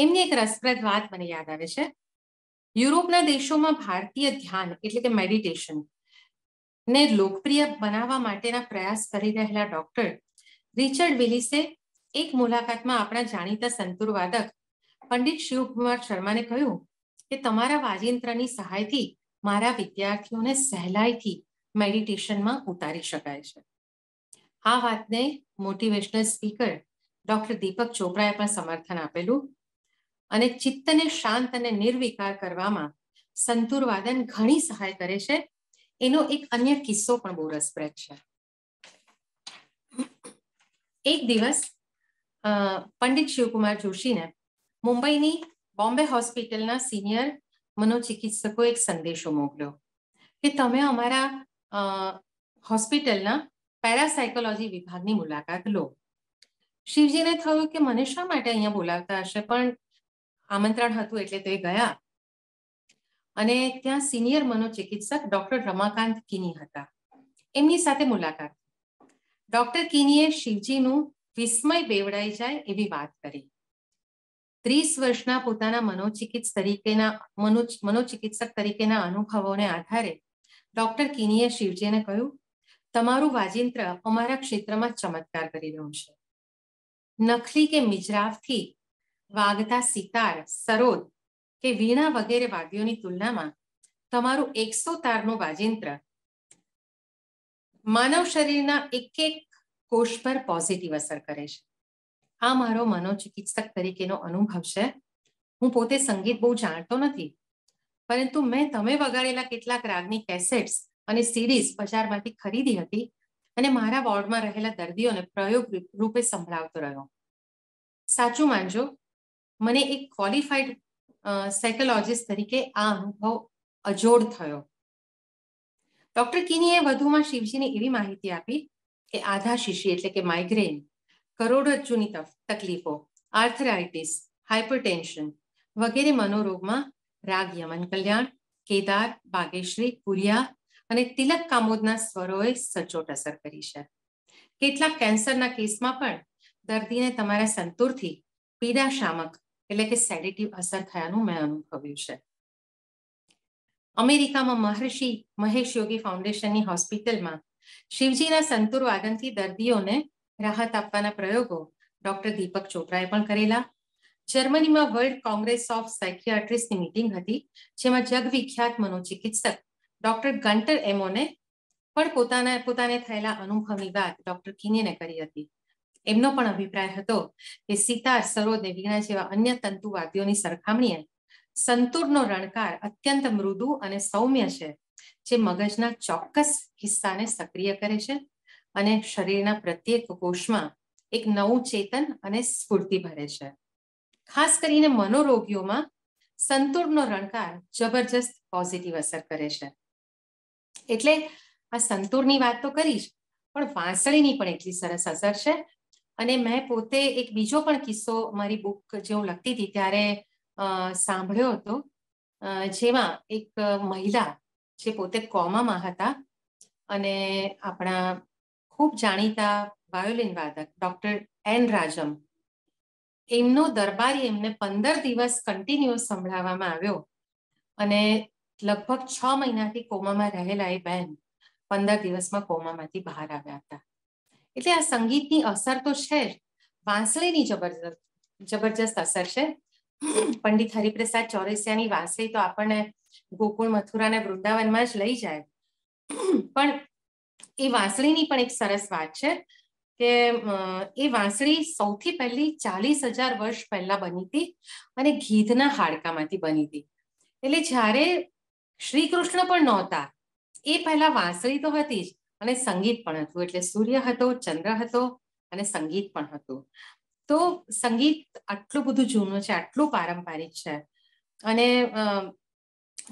एमनी एक रसप्रद वात मने याद आवे छे। यूरोपना देशोमां भारतीय ध्यान एटले के मेडिटेशन ने लोकप्रिय बनावा माटेना प्रयास करी रहेला डॉक्टर रिचर्ड विली से एक मुलाकात में अपना जाणीता संतूर वादक पंडित शिवकुमार शर्मा ने कहूं कि तमारा वाजिंत्रनी सहायथी मारा विद्यार्थीओने सहलाईथी मेडिटेशन में उतारी शकाय छे। आ वातने मोटिवेशनल स्पीकर डॉक्टर दीपक चोपड़ाए पण समर्थन आपेलुं अने चित्तने शांत अने निर्विकार करवामां संतूर वादन घणी सहाय करे छे। एनो एक अन्य किस्सो पण बहु रसप्रद छे। एक दिवस पंडित शिवकुमार जोशी ने मुंबई नी बॉम्बे हॉस्पिटल ना सीनियर मनोचिकित्सको एक संदेशो मोकल्यो कि तमे अमारा हॉस्पिटल ना पेरासाइकोलॉजी विभाग नी मुलाकात लो। शिवजी ने थयुं के मने शा माटे अहींया बोलावता हशे पण आमंत्रण हतुं एटले तो ए गया अने त्यां सीनियर मनोचिकित्सक डॉक्टर रमाकांत किनिया हता एमनी साथे मुलाकात। डॉक्टर किनिये शिवजीनुं विस्मय बेवड़ाई जाए एवी वात करी। 30 वर्षना पोताना मनोचिकित्सक तरीकेना अनुभवोने आधारे डॉक्टर किनिये शिवजीने कह्युं तमारुं वाजिंत्र अमारा क्षेत्रमां चमत्कार करी रह्युं छे। नखली के मिजराफथी वागता सितार सरोद के वीणा वगैरे वाद्योनी तुलनामां तमारुं 100 तारनुं वाजिंत्र मानव शरीरना एक एक कोष पर पॉजिटिव असर करे छे। आ मारो मनोचिकित्सक तरीकेनो अनुभव छे। हूँ पोते संगीत बहु जाणतो नथी परंतु मैं तमे वगाड़ेला केटलाक रागनी कैसेट्स अने सीरीज बजारमांथी खरीदी हती अने मारा वोर्डमां रहेला दर्दीओने प्रयोग रूपे संभळावतो रह्यो। साचुं मानजो मने एक क्वॉलिफाइड साइकोलॉजिस्ट तरीके आ अनुभव अजोड़ थयो। डॉक्टर किनिये वधुमां शिवजीने एवी माहिती आपी के आधाशीशी एटले के माइग्रेन करोड़रज्जुनी तकलीफो आर्थराइटिस हाइपरटेन्शन वगैरे मनोरोगमां राग यमन कल्याण केदार बागेश्वरी पुरिया अने तिलक कामोदना स्वरोए सचोट असर करी छे। केटलाक केन्सरना केसमां पण दर्दीने तमारा संतूरथी पीड़ाशामक एटले के सेडेटिव असर थयानुं मैं अनुभव्युं छे। अमेरिका में महर्षि महेश योगी फाउंडेशन की हॉस्पिटल में शिवजी ना संतूर वादन थी दर्दियों ने राहत आपवाना प्रयोगों डॉक्टर दीपक चोपड़ाए पण करेला जर्मनी में world congress of psychiatrist meeting थी, जेमां जगविख्यात मनोचिकित्सक डॉक्टर गंटर एमोने पण पोताने थयेला अनुभवनी वात डॉक्टर किनियाने करी हती। एमनो पण अभिप्राय हतो के सितार, सरोद ने वीणा जेवा अन्य तंतुवाद्योनी सरखामणीए संतूरनो रणकार अत्यंत मृदु अने सौम्य छे, जे मगजना चोक्कस हिस्साने सक्रिय करे छे अने शरीरना प्रत्येक कोषमां एक नवुं चेतन अने स्फूर्ति भरे छे। खास करीने मनोरोगीओमां संतूरनो रणकार जबरदस्त पॉजिटिव असर करे छे। एटले आ संतूरनी वात तो करीश, पण वांसळीनी पण એટલી સરસ અસર છે। અને મેં પોતે એક બીજો પણ કિસ્સો મારી બુક જે હું લખતી હતી ત્યારે સાંભળ્યો હતો, જેમાં એક મહિલા જે પોતે કોમામાં હતા અને આપણા ખૂબ જાણીતા વાયોલિન વાદક ડોક્ટર એન રાજમ, એમનો દરબારી એમને 15 દિવસ કન્ટિન્યુઅસ સંભળાવવામાં આવ્યો અને લગભગ 6 મહિનાથી કોમામાં રહેલા એ બહેન 15 દિવસમાં કોમામાંથી બહાર આવ્યા હતા। એટલે આ સંગીતની અસર તો છે, વાંસળીની જબરજસ્ત અસર છે। પંડિત હરિપ્રસાદ ચૌરસિયાની વાંસળી તો આપણને ગોકુળ, મથુરા અને વૃંદાવનમાં જ લઈ જાય, પણ એ વાંસળીની પણ એક સરસ વાત છે કે એ વાંસળી સૌથી પહેલી 40,000 વર્ષ પહેલા બની હતી અને ગીધના હાડકામાંથી બની હતી। એટલે જ્યારે શ્રી કૃષ્ણ પણ નહોતા એ પહેલા વાંસળી તો હતી જ અને સંગીત પણ હતું। એટલે સૂર્ય હતો, ચંદ્ર હતો અને સંગીત પણ હતું। તો સંગીત આટલું બધું જૂનું છે, આટલું પારંપરિક છે। અને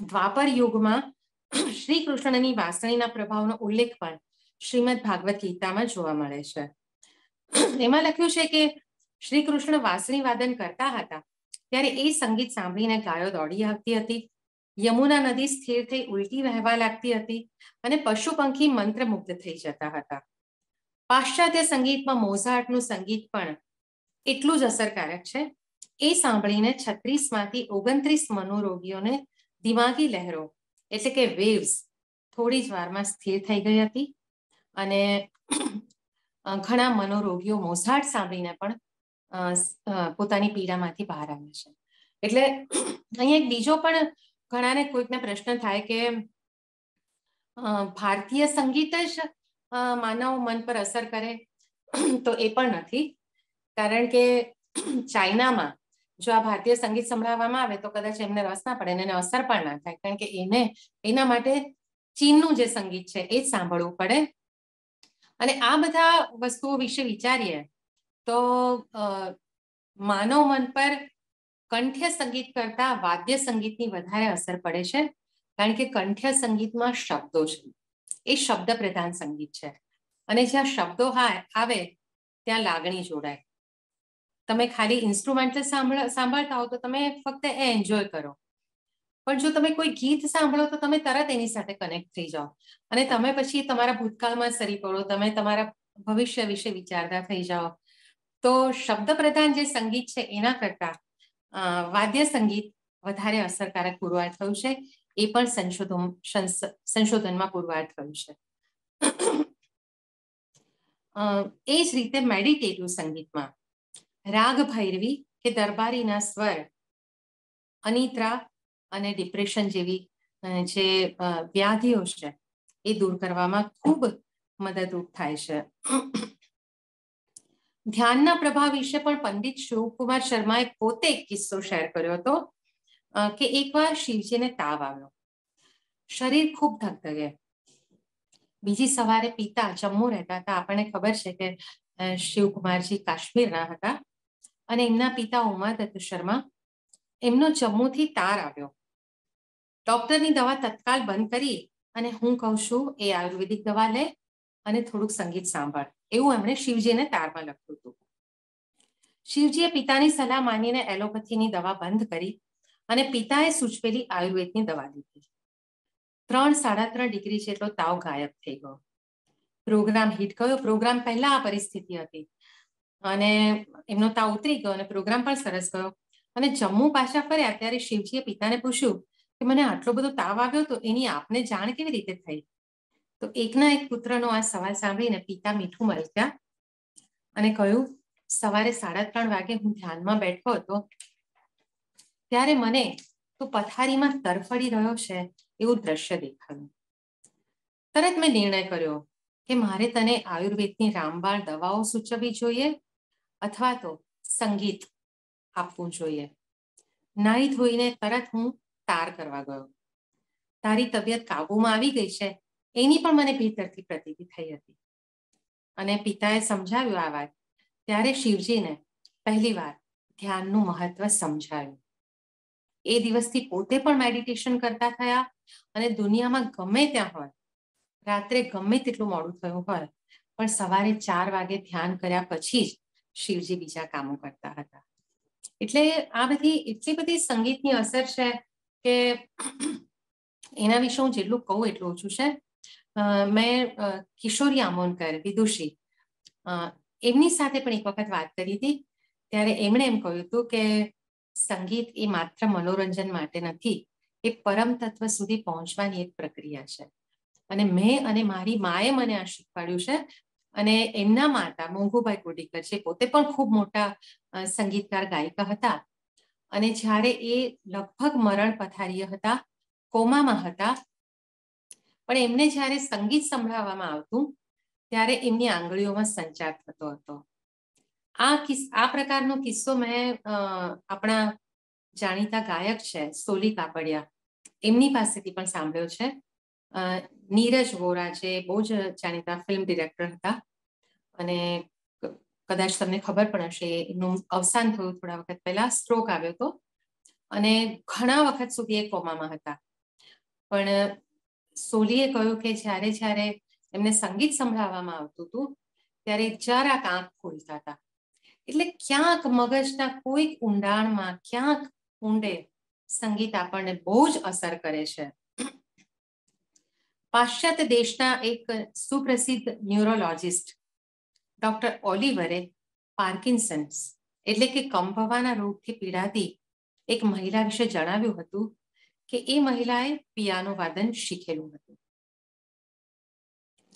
દ્વાપર યુગમાં શ્રી કૃષ્ણની વાંસળીના પ્રભાવનો ઉલ્લેખ પણ શ્રીમદ ભાગવત ગીતામાં જોવા મળે છે। એમાં લખ્યું છે કે શ્રી કૃષ્ણ વાંસળી વાદન કરતા હતા ત્યારે એ સંગીત સાંભળીને ગાયો દોડી આવતી હતી, યમુના નદી સ્થિર થઈ ઉલટી વહેવા લાગતી હતી અને પશુ પંખી મંત્રમુગ્ધ થઈ જતા હતા। પાશ્ચાત્ય સંગીતમાં મોઝાર્ટનું સંગીત પણ એટલું જ અસરકારક છે। એ સાંભળીને 36 માંથી 29 મનોરોગીઓને દિમાગી લહેરો એટલે કે વેવ્સ થોડી જ વારમાં સ્થિર થઈ ગઈ હતી અને ઘણા મનોરોગીઓ મોઝાર્ટ સાંભળીને પણ પોતાની પીડામાંથી બહાર આવે છે। એટલે અહીંયા એક બીજો પણ ઘણાને કોઈકને પ્રશ્ન થાય કે ભારતીય સંગીત જ માનવ મન પર અસર કરે, તો એ પણ નથી, કારણ કે ચાઇનામાં જો આ ભારતીય સંગીત સંભળાવવામાં આવે તો કદાચ એમને રસ ના પડે અને એને અસર પણ ના થાય, કારણ કે એના માટે ચીનનું જે સંગીત છે એ જ સાંભળવું પડે। અને આ બધા વસ્તુઓ વિશે વિચારીએ તો માનવ મન પર કંઠ્ય સંગીત કરતા વાદ્ય સંગીતની વધારે અસર પડે છે, કારણ કે કંઠ્ય સંગીતમાં શબ્દો છે, એ શબ્દ પ્રધાન સંગીત છે અને જ્યાં શબ્દો આવે ત્યાં લાગણી જોડાય। તમે ખાલી ઇન્સ્ટ્રુમેન્ટલ સાંભળતા હો તો તમે ફક્ત એ એન્જોય કરો, પણ જો તમે કોઈ ગીત સાંભળો તો તમે તરત એની સાથે કનેક્ટ થઈ જાઓ અને તમે પછી તમારા ભૂતકાળમાં સરી પડો, તમે તમારા ભવિષ્ય વિશે વિચારતા થઈ જાઓ। તો શબ્દ પ્રધાન જે સંગીત છે એના કરતા વાદ્ય સંગીત વધારે અસરકારક પુરવાર થયું છે, એ પણ સંશોધનમાં પુરવાર થયું છે। એ જ રીતે મેડિટેટિવ સંગીતમાં રાગ ભૈરવી કે દરબારીના સ્વર અનિદ્રા અને ડિપ્રેશન જેવી જે વ્યાધિઓ છે એ દૂર કરવામાં ખૂબ મદદરૂપ થાય છે। ધ્યાનના પ્રભાવ વિશે પણ પંડિત શિવકુમાર શર્માએ પોતે એક કિસ્સો શેર કર્યો હતો કે એકવાર શિવજીને તાવ આવ્યો, શરીર ખૂબ ધગધગે, બીજી સવારે પિતા જમ્મુ રહેતા હતા। આપણને ખબર છે કે શિવકુમારજી કાશ્મીરના હતા અને એમના પિતા ઓંકારનાથ શર્મા, એમનો જમ્મુથી તાવ આવ્યો। ડોક્ટરની દવા તત્કાલ બંધ કરી અને હું કહું છું એ આયુર્વેદિક દવા લે અને થોડુંક સંગીત સાંભળ, એવું એમણે શિવજીને તારમાં લખ્યું હતું। શિવજીએ પિતાની સલાહ માનીને એલોપેથીની દવા બંધ કરી અને પિતાએ સૂચવેલી આયુર્વેદની દવા લીધી। 3-3.5 ડિગ્રી જેટલો તાવ ગાયબ થઈ ગયો, પ્રોગ્રામ હિટ ગયો। પ્રોગ્રામ પહેલા આ પરિસ્થિતિ હતી અને એમનો તાવ ઉતરી ગયો અને પ્રોગ્રામ પણ સરસ ગયો। અને જમ્મુ પાછા ફર્યા ત્યારે શિવજીએ પિતાને પૂછ્યું કે મને આટલો બધો તાવ આવ્યો તો એની આપને જાણ કેવી રીતે થઈ? તો એકના એક પુત્રનો આ સવાલ સાંભળીને પિતા મીઠું મલક્યા અને કહ્યું, સવારે 3:30 વાગે હું ધ્યાનમાં બેઠો હતો त्यारे मने तो पथारी में तरफड़ी रह्यो छे एवं दृश्य देखाणु। तरत मैं निर्णय कर्यो कि मारे तने आयुर्वेदनी रामबाण दवाओ सूचवी जोईए अथवा तो संगीत आपवू जोईए। नाई धोईने तरत हूँ तार करवा गयो। तारी तबियत काबूमां आवी गई छे एनी पण मने भीतरथी प्रतीति थई हती अने पिताए समजाव्यो आ वात त्यारे शिवजीने पहली वार ध्याननुं महत्व समजाव्युं। ए दिवसथी पोते पण मेडिटेशन करता थया अने दुनियामां गमे त्यां होय, रात्रे गमे तेटલું મોડું થયું હોય પણ સવારે 4 વાગે ધ્યાન કર્યા પછી જ શિવજી બીજા કામો કરતા હતા। એટલે આ બધી એટલી બધી સંગીતની અસર છે કે એના વિશે હું જેટલું કહું એટલું ઓછું છે। મેં કિશોરી આમોનકર વિદુષી એમની સાથે પણ એક વખત વાત કરી હતી ત્યારે એમણે એમ કહ્યું હતું કે સંગીત એ માત્ર મનોરંજન માટે નથી, એ પરમ તત્વ સુધી પહોંચવાની એક પ્રક્રિયા છે। અને મેં અને મારી માએ મને આ શીખવાડ્યું છે અને એમના માતા મોંઘુભાઈ કોડીકર છે પોતે પણ ખૂબ મોટા સંગીતકાર ગાયિકા હતા અને જ્યારે એ લગભગ મરણ પથારીએ હતા, કોમામાં હતા, પણ એમને જ્યારે સંગીત સંભળાવવામાં આવતું ત્યારે એમની આંગળીઓમાં સંચાર થતો હતો। આ પ્રકારનો કિસ્સો મેં આપણા જાણીતા ગાયક છે સોલી કાપડિયા એમની પાસેથી પણ સાંભળ્યો છે। नीरज वोरा जे बहु ज जाणीता फिल्म डिरेक्टर हता अने कदाच तमने खबर पण हशे एमनुं अवसान थयुं थोड़ा वखत पहेला, स्ट्रोक आव्यो तो अने घणा वखत सुधी ए कोमामां हता। पण सोलीए कह्युं के ज्यारे ज्यारे एमने संगीत संभळाववामां आवतुं हतुं त्यारे જરાક આંખ ખોલતા હતા। એટલે ક્યાંક મગજના કોઈક ઊંડાણમાં ક્યાંક ઊંડે સંગીત આપણને બહુ જ અસર કરે છે। पाश्चात्य देश ना एक सुप्रसिद्ध न्यूरोलॉजिस्ट डॉक्टर ओलिवरे पार्किन्सन्स एटले के कंभवाना रोगथी पीड़ाती एक महिला विषे जणाव्युं हतुं के ए महिलाए पियानो वादन शीखेलुं हतुं।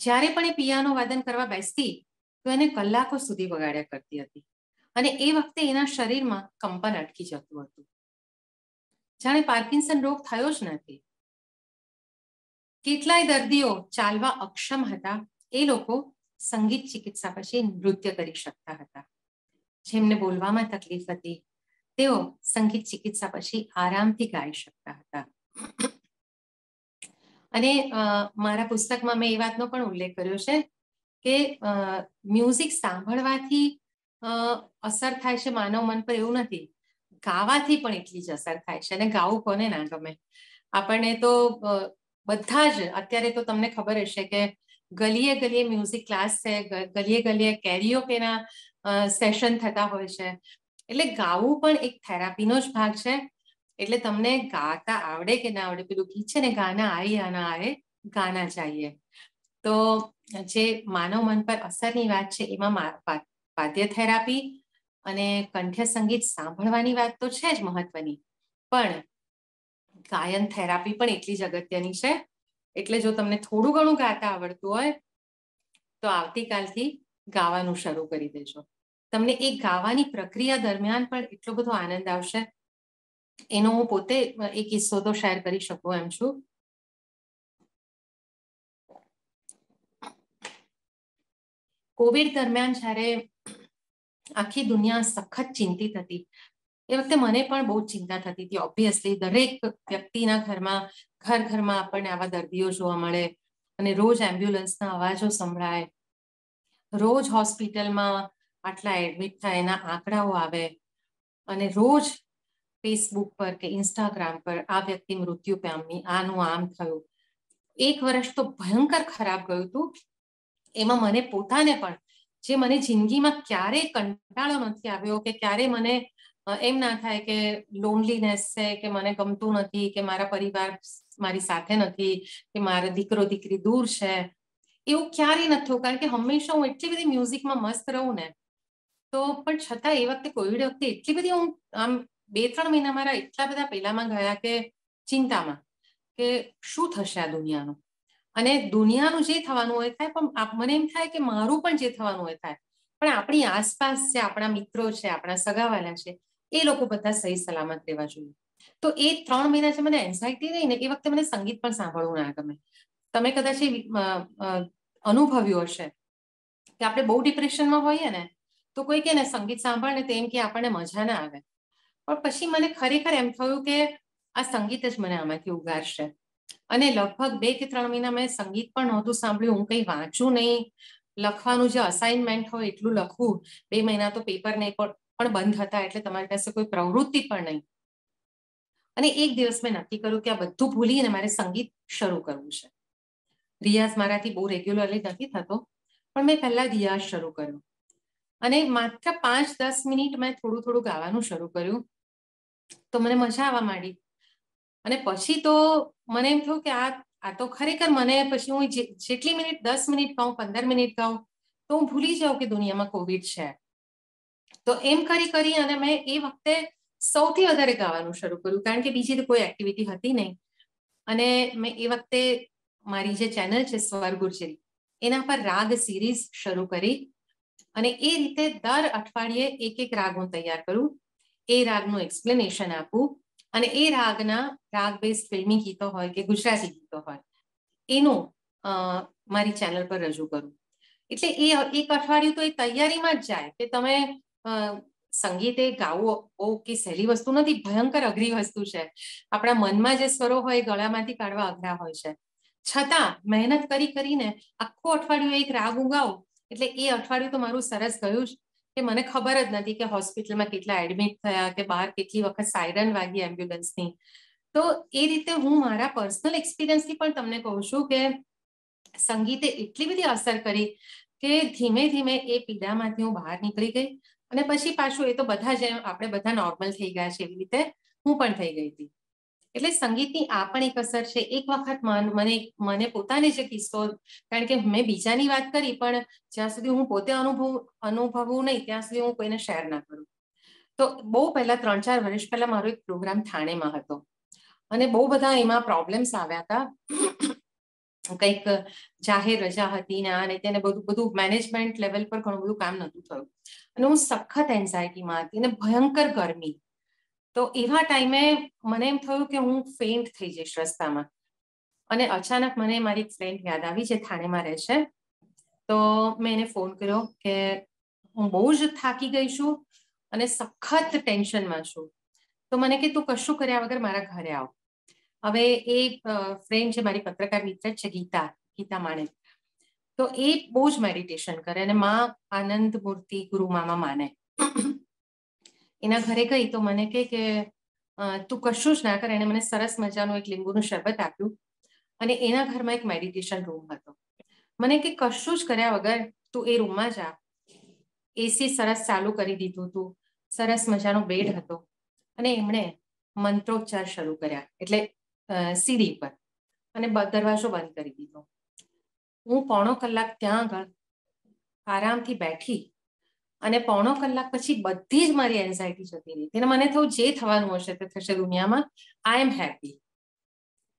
ज्यारे पण ए पियानो वादन करवा बेसती तो एने कलाको सुधी वगाड्या करती हती अने ए वखते एना शरीरमां कंपन अटकी जतुं हतुं, जाणे पार्किन्सन रोग थयो ज नथी। કેટલાય દર્દીઓ ચાલવા અક્ષમ હતા એ લોકો સંગીત ચિકિત્સા પછી નૃત્ય કરી શકતા હતા। જેમને બોલવામાં તકલીફ હતી તેઓ સંગીત ચિકિત્સા પછી આરામથી ગાઈ શકતા હતા। અને મારા પુસ્તકમાં મેં એ વાતનો પણ ઉલ્લેખ કર્યો છે કે મ્યુઝિક સાંભળવાથી અસર થાય છે માનવ મન પર, એવું નથી, ગાવાથી પણ એટલી જ અસર થાય છે। અને ગાવું કોને ના ગમે આપણને तो બધા જ। અત્યારે તો તમને ખબર હશે કે ગલીએ ગલીએ મ્યુઝિક ક્લાસ છે, ગલીએ ગલીએ કેરીઓકેના સેશન થતા હોય છે। એટલે ગાવું પણ એક થેરાપીનો જ ભાગ છે। એટલે તમને ગાતા આવડે કે ના આવડે, પેલું ગીત છે ને ગાના આઈ આના આએ ગાના ચાહીએ, તો જે માનવ મન પર અસરની વાત છે એમાં વાદ્ય થેરાપી અને કંઠ્ય સંગીત સાંભળવાની વાત તો છે જ મહત્વની, પણ गायन थेरापी पण एटली ज अगत्यनी छे। एटले जो तमने थोड़ू घणुं गाता आवडतुं होय तो आवतीकालथी गावानुं शरू करी देजो। तमने ए गावानी प्रक्रिया दरमियान पण एटलो बधो आनंद आवशे एनो हुं पोते एक किस्सो तो शेर करी शकूं एम छुं। कोविड दरमियान ज्यारे आखी दुनिया सखत चिंतित हती એ વખતે મને પણ બહુ ચિંતા થતી હતી। ઓબ્વિયસલી દરેક વ્યક્તિના ઘરમાં ઘર ઘરમાં આપણને આવા દર્દીઓ જોવા મળે અને રોજ એમ્બ્યુલન્સના અવાજો સંભળાય, રોજ હોસ્પિટલમાં આટલા એડમિટ થાય એના આંકડાઓ આવે અને રોજ ફેસબુક પર કે ઇન્સ્ટાગ્રામ પર આ વ્યક્તિ મૃત્યુ પામી, આનું આમ થયું। એક વર્ષ તો ભયંકર ખરાબ ગયું હતું। એમાં મને પોતાને પણ, જે મને જિંદગીમાં ક્યારેય કંટાળો નથી આવ્યો કે ક્યારે મને એમ ના થાય કે લોનલીનેસ છે કે મને ગમતું નથી કે મારા પરિવાર મારી સાથે નથી કે મારો દીકરો દીકરી દૂર છે, એવું ક્યારેય નથી થયું। કારણ કે હંમેશા હું એટલી બધી મ્યુઝિકમાં મસ્ત રહું ને તો, પણ છતાં એ વખતે કોવિડ વખતે એટલી બધી હું આમ 2-3 મહિના મારા એટલા બધા પહેલામાં ગયા કે ચિંતામાં કે શું થશે આ દુનિયાનું, અને દુનિયાનું જે થવાનું હોય થાય, પણ મને એમ થાય કે મારું પણ જે થવાનું હોય થાય, પણ આપણી આસપાસ છે આપણા મિત્રો છે આપણા સગાવાલા છે એ લોકો બધા સહી સલામત રહેવા જોઈએ। तो ए 3 महीना जे मने एंग्जायटी रही ने ए वखते मने संगीत पण सांभळवू ना गमे। तमे कदाच अनुभव्यु हशे के आपणे बहु डिप्रेशन में होईए ने तो कोई के ने संगीत सांभळने तेम के आपणे मजा ना आवे, पण पछी मने खरेखर एम थयुं के आ संगीत ज मने आमांथी उगारशे। अने लगभग 2 के 3 महीना में संगीत पण नहोतुं सांभळ्युं, हूँ कई वाँचू नहीं, लखवानुं जे असाइनमेंट होय एटलुं लखूं, 2 महीना तो पेपर ने पण बंद हता एटले तमारी पासे कोई प्रवृत्ति पण नहीं। अने एक दिवस मैं नक्की करूं कि आ बधुं भूलीने मारे संगीत शुरू करवुं छे। रियाज माराथी बहु रेग्युलरली नथी थतो, पण मैं पहला रियाज शुरू कर्यो अने मात्र 5-10 मिनिट मैं थोड़ू थोड़ू गावानुं शुरू कर्युं तो मने मजा आवा मांडी। अने पछी तो मने एम थयुं के आ तो खरेखर मने पछी हूँ जेटली मिनिट 10 मिनिट गाऊँ 15 मिनिट गाऊँ तो हूँ भूली जाऊँ कि दुनिया में कोविड है। तो एम करी करी अने मैं ए वखते સૌથી વધારે ગાવાનું શરૂ કર્યું કારણ કે બીજી તો કોઈ એક્ટિવિટી હતી નહીં। અને મેં એ વખતે મારી જે ચેનલ છે સ્વર ગુર્જરી એના પર રાગ સિરીઝ શરૂ કરી અને એ રીતે દર અઠવાડિયે એક એક રાગ હું તૈયાર કરું, એ રાગનું એક્સપ્લેનેશન આપું અને એ રાગના રાગ બેઝ ફિલ્મી ગીતો હોય કે ગુજરાતી ગીતો હોય એનું મારી ચેનલ પર રજૂ કરું। એટલે એ એક અઠવાડિયું તો એ તૈયારીમાં જ જાય કે તમે संगीत गावो ओके सहेली वस्तु नहीं, भयंकर अघरी वस्तु है। अपना मन में जो स्वरो हो गला मांथी काढवा अघरा होय छे, छता मेहनत करी करीने आखो अठवाडियुं एक राग उगावो एटले ए अठवाडियुं तो मारुं सरस गयुं ज के मने खबर ज नथी के होस्पिटल में केटला एडमिट थया के बहार केटली वखत सायरन वागी एम्ब्युलन्सनी। तो ए रीते हूँ मारा पर्सनल एक्सपीरियंसथी पण तमने कहूं छुं के संगीते एटली बधी असर करी के धीमे धीमे ए पीड़ामांथी हूँ बहार निकली गई। અને પછી પાછું એ તો બધા જેમ આપણે બધા નોર્મલ થઈ ગયા છે એવી રીતે હું પણ થઈ ગઈ હતી। એટલે સંગીતની આ પણ એક અસર છે। એક વખત મને પોતાને જે કિસ્સો, કારણ કે મેં બીજાની વાત કરી પણ જ્યાં સુધી હું પોતે અનુભવું નહીં ત્યાં સુધી હું કોઈને શેર ના કરું। તો બહુ પહેલા 3-4 વર્ષ પહેલા મારો એક પ્રોગ્રામ થાણેમાં હતો અને બહુ બધા એમાં પ્રોબ્લેમ્સ આવ્યા હતા, કંઈક જાહેર રજા હતી ને આ ને તેને બધું મેનેજમેન્ટ લેવલ પર ઘણું બધું કામ નહોતું થયું અને હું સખત એન્ઝાયટીમાં હતી અને ભયંકર ગરમી। તો એવા ટાઈમે મને એમ થયું કે હું ફેન્ટ થઈ જઈશ રસ્તામાં અને અચાનક મને મારી એક ફ્રેન્ડ યાદ આવી જે થાણેમાં રહે છે। તો મેં એને ફોન કર્યો કે હું બહુ જ થાકી ગઈ છું અને સખત ટેન્શનમાં છું। તો મને કે તું કશું કર્યા વગર મારા ઘરે આવ। હવે એ ફ્રેન્ડ છે મારી પત્રકાર મિત્ર છે ગીતા મણિ, તો એ બહુ જ મેડિટેશન કરે અને માં આનંદ મૂર્તિ ગુરુ મામા માને એના ઘરે ગઈ તો મને કે તું કશું જ ના કરે। એને મને સરસ મજાનું એક લીંબુનું શરબત આપ્યું અને એના ઘરમાં એક મેડિટેશન રૂમ હતો। મને કે કશું જ કર્યા વગર તું એ રૂમમાં જા, એસી સરસ ચાલુ કરી દીધું હતું, સરસ મજાનો બેડ હતો અને એમણે મંત્રોચ્ચાર શરૂ કર્યા એટલે સીડી પર અને દરવાજો બંધ કરી દીધો। હું પોણો કલાક ત્યાં આગળ આરામથી બેઠી અને પોણો કલાક પછી બધી જ મારી એન્ઝાયટી જતી રહી અને મને થયું જે થવાનું હશે તે થશે દુનિયામાં, આઈ એમ હેપી।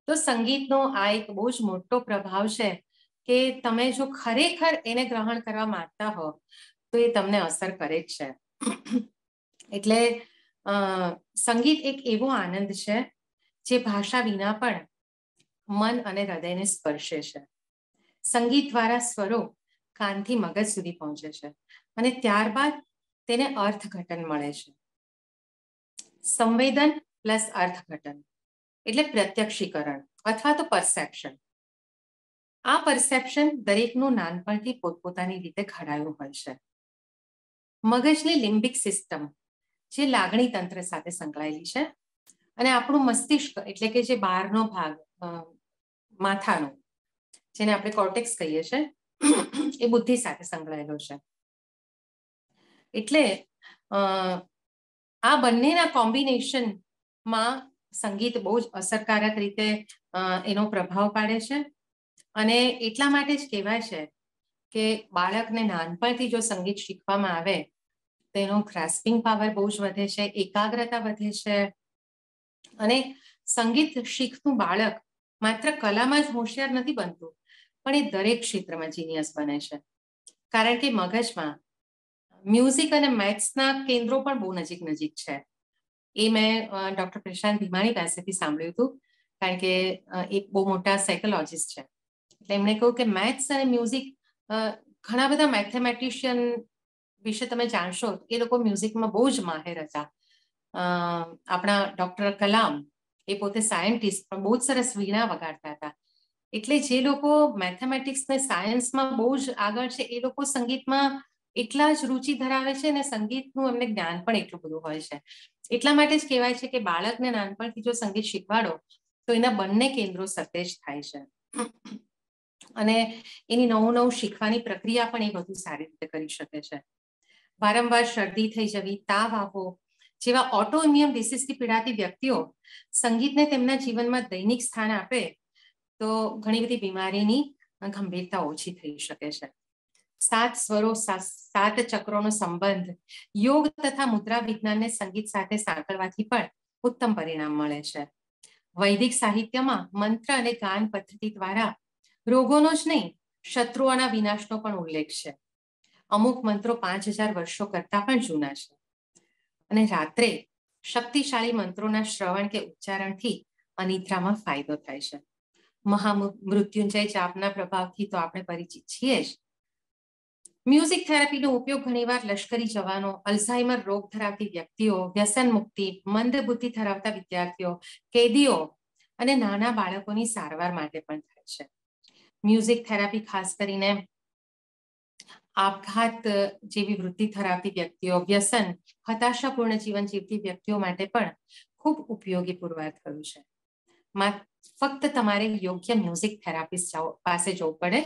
તો સંગીતનો આ એક બહુ જ મોટો પ્રભાવ છે કે તમે જો ખરેખર એને ગ્રહણ કરવા માંગતા હો તો એ તમને અસર કરે જ છે। એટલે संगीत एक एवो आनंद है जे भाषा विना पण मन अने हृदय ने स्पर्शे है। संगीत द्वारा स्वरो कान थी मगज सुधी पहुंचे है अने त्यारबाद तेने अर्थघटन मळे छे। संवेदन प्लस अर्थघटन एटले प्रत्यक्षीकरण अथवा तो परसेप्शन। आ परसेप्शन दरेकनु नानपणथी पोतपोतानी रीते घडायु होय छे। मगजनी लिम्बिक सिस्टम જે લાગણી તંત્ર સાથે સંકળાયેલી છે અને આપણું મસ્તિષ્ક એટલે કે જે બહારનો ભાગ માથાનો જેને આપણે કોર્ટેક્સ કહીએ છીએ એ બુદ્ધિ સાથે સંકળાયેલો છે। એટલે આ બંનેના કોમ્બિનેશનમાં સંગીત બહુ જ અસરકારક રીતે એનો પ્રભાવ પાડે છે અને એટલા માટે જ કહેવાય છે કે બાળકને નાનપણથી જો સંગીત શીખવામાં આવે તેનો ગ્રાસ્પિંગ પાવર બહુ જ વધે છે, એકાગ્રતા વધે છે અને સંગીત શીખતું બાળક માત્ર કલામાં જ હોશિયાર નથી બનતું પણ એ દરેક ક્ષેત્રમાં જીનિયસ બને છે, કારણ કે મગજમાં મ્યુઝિક અને મેથ્સના કેન્દ્રો પણ બહુ નજીક છે એ મેં ડોક્ટર પ્રશાંત ભીમાણી પાસેથી સાંભળ્યું હતું, કારણ કે એક બહુ મોટા સાયકોલોજિસ્ટ છે. એટલે એમણે કહ્યું કે મેથ્સ અને મ્યુઝિક, ઘણા બધા મેથેમેટિશિયન વિશે તમે જાણશો, એ લોકો મ્યુઝિકમાં બહુ જ માહેર હતા. આપણા ડોક્ટર કલામ, એ પોતે સાયન્ટિસ્ટ પણ બહુ જ સરસ વીણા વગાડતા હતા. એટલે જે લોકો મેથેમેટિક્સ ને સાયન્સમાં બહુ જ આગળ છે એ લોકો સંગીતમાં એટલા જ રુચિ ધરાવે છે અને સંગીતનું એમને જ્ઞાન પણ એટલું બધું હોય છે. એટલા માટે જ કહેવાય છે કે બાળકને નાનપણથી જો સંગીત શીખવાડો તો એના બંને કેન્દ્રો સતેજ થાય છે અને એની નવું નવું શીખવાની પ્રક્રિયા પણ એ વધુ સારી રીતે કરી શકે છે. વારંવાર શરદી થઈ જવી, તાવ આવવો જેવા ઓટોઇમ્યુન ડિસીઝથી પીડાતી વ્યક્તિઓ સંગીતને તેમના જીવનમાં દૈનિક સ્થાન આપે તો ઘણી બધી બીમારીની ગંભીરતા ઓછી થઈ શકે છે. 7 સ્વરો 7 ચક્રોનો સંબંધ યોગ તથા મુદ્રા વિજ્ઞાનને સંગીત સાથે સાંકળવાથી પણ ઉત્તમ પરિણામ મળે છે. વૈદિક સાહિત્યમાં મંત્ર અને ગાન પદ્ધતિ દ્વારા રોગોનો જ નહીં શત્રુઓના વિનાશનો પણ ઉલ્લેખ છે. અમુક મંત્રો 5000 વર્ષો કરતા પણ જૂના છે અને રાત્રે શક્તિશાળી મંત્રોના શ્રવણ કે ઉચ્ચારણથી અનિદ્રામાં ફાયદો થાય છે. મહામૃત્યુંજય જાપના પ્રભાવથી તો આપણે પરિચિત છીએ જ. મ્યુઝિક થેરાપીનો ઉપયોગ ઘણીવાર લશ્કરી જવાનો, અલ્ઝાઇમર રોગ ધરાવતી વ્યક્તિઓ, વ્યસન મુક્તિ, મંદબુદ્ધિ ધરાવતા વિદ્યાર્થીઓ, કેદીઓ અને નાના બાળકોની સારવાર માટે પણ થાય છે. મ્યુઝિક થેરાપી ખાસ કરીને આપઘાત જેવી વૃત્તિ ધરાવતી વ્યક્તિઓ, વ્યસન, હતાશાપૂર્ણ જીવન જીવતી વ્યક્તિઓ માટે પણ ખૂબ ઉપયોગી પુરવાર થયું છે. ફક્ત તમારે યોગ્ય મ્યુઝિક થેરાપિસ્ટ પાસે જવું પડે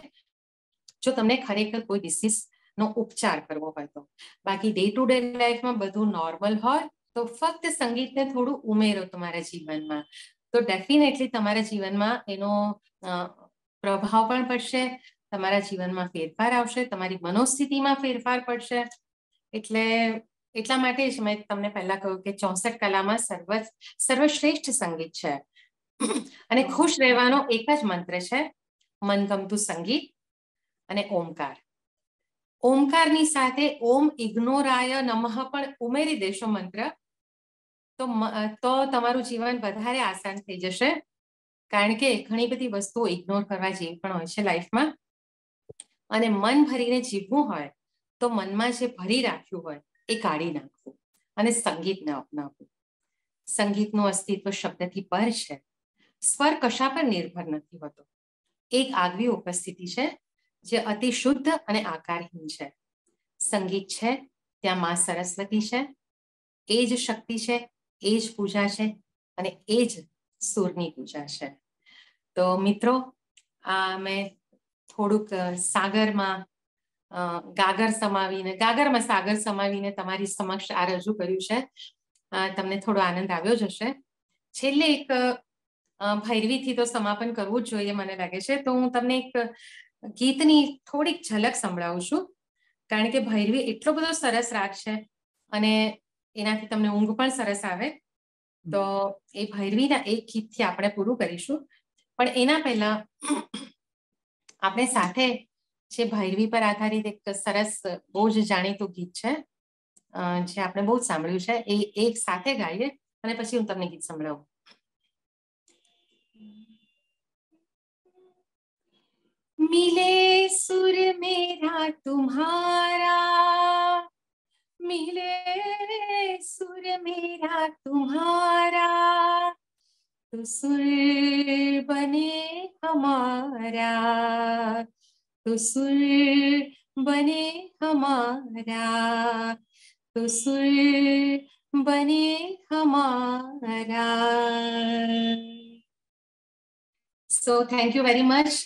જો તમને ખરેખર કોઈ ડિસીઝનો ઉપચાર કરવો હોય તો. બાકી ડે ટુ ડે લાઈફમાં બધું નોર્મલ હોય તો ફક્ત સંગીતને થોડું ઉમેરો તમારા જીવનમાં તો ડેફિનેટલી તમારા જીવનમાં એનો પ્રભાવ પણ પડશે, તમારા જીવનમાં ફેરફાર આવશે, તમારી મનોસ્થિતિમાં ફેરફાર પડશે. એટલા માટે જ મેં તમને પહેલા કહ્યું કે 64 કલામાં સર્વશ્રેષ્ઠ સંગીત છે અને ખુશ રહેવાનો એક જ મંત્ર છે, મનગમતું સંગીત અને ઓમકાર. ઓમકારની સાથે ઓમ ઇગ્નોરાય નમઃ પણ ઉમેરી દેશો મંત્ર તો તમારું જીવન વધારે આસાન થઈ જશે, કારણ કે ઘણી બધી વસ્તુઓ ઇગ્નોર કરવા જેવી પણ હોય છે લાઈફમાં. અને મન ભરીને જીવવું હોય તો મનમાં જે ભરી રાખ્યું હોય એ કાઢી નાખવું અને સંગીતને અપનાવવું. સંગીતનું અસ્તિત્વ શબ્દથી પર છે, સ્વર કશા પર નિર્ભર નથી હોતો. એક આગવી ઉપસ્થિતિ છે જે અતિ શુદ્ધ અને આકારહીન છે. સંગીત છે ત્યાં માં સરસ્વતી છે, એ જ શક્તિ છે, એ જ પૂજા છે અને એ જ સૂરની પૂજા છે. તો મિત્રો, આ મેં થોડુંક ગાગરમાં સાગર સમાવીને તમારી સમક્ષ આ રજૂ કર્યું છે. તમને થોડો આનંદ આવ્યો જ હશે. છેલ્લે એક ભૈરવીથી તો સમાપન કરવું જ જોઈએ મને લાગે છે, તો હું તમને એક ગીતની થોડીક ઝલક સંભળાવું છું, કારણ કે ભૈરવી એટલો બધો સરસ રાગ છે અને એનાથી તમને ઊંઘ પણ સરસ આવે. તો એ ભૈરવીના એક ગીતથી આપણે પૂરું કરીશું, પણ એના પહેલા આપણે સાથે જે ભૈરવી પર આધારિત એક સરસ બહુ જ જાણીતું ગીત છે જે આપણે બહુ જ સાંભળ્યું છે, એ એક સાથે ગાઈએ અને પછી હું તમને ગીત સંભળાવું. मिले सुर मेरा तुम्हारा, मिले सुर मेरा तुम्हारा, तो सुर बने हमारा, तो सुर बने हमारा, तो सुर बने हमारा. So thank you very much.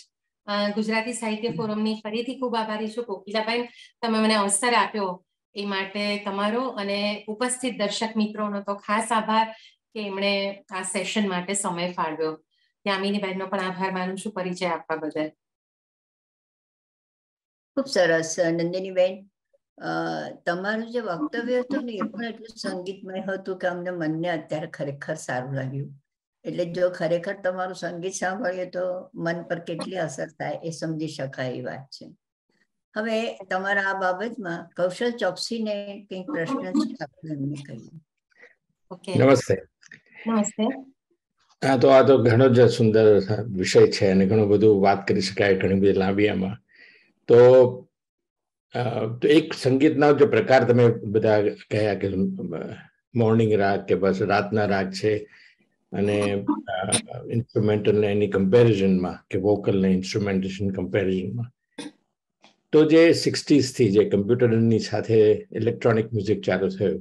Gujarati સાહિત્ય ફોરમની ફરીથી ખૂબ આભારી છું કોકિલાબેન, તમે મને અવસર આપ્યો એ માટે તમારો અને ઉપસ્થિત દર્શક મિત્રોનો તો ખાસ આભાર કે એમણે આ સેશન માટે સમય ફાળવ્યો. યામિનીબેનનો પણ આભાર માનું છું પરિચય આપવા બદલ. ખૂબ સરસ નંદિનીબેન, તમારું જે વક્તવ્ય હતું ને એ પણ એટલું સંગીતમય હતું કે અમને મનને અત્યારે ખરેખર સારું લાગ્યું. એટલે જો ખરેખર તમારું સંગીત સાંભળીએ તો મન પર કેટલી અસર થાય એ સમજી શકાય એ વાત છે. હવે તમારા આ બાબતમાં કૌશલ ચોકસીને કંઈક પ્રશ્ન છે, આપણે એમને કહ્યું. नमस्ते नमस्ते। आ तो घणो ज सुंदर विषय छे अने घणो बधु वात करी शकाय घणी बधी लांबियामां। तो एक संगीतना जो प्रकार तमे बधा कह्या के मॉर्निंग राग के बस रातना राग छे अने इंस्ट्रुमेंटल ने एनी कम्पेरिजन मां के वोकल ने इंस्ट्रुमेंटेशन कम्पेरिजन मां तो जे 60s थी जे कम्प्यूटर नी साथे इलेक्ट्रॉनिक म्यूजिक चालू थयो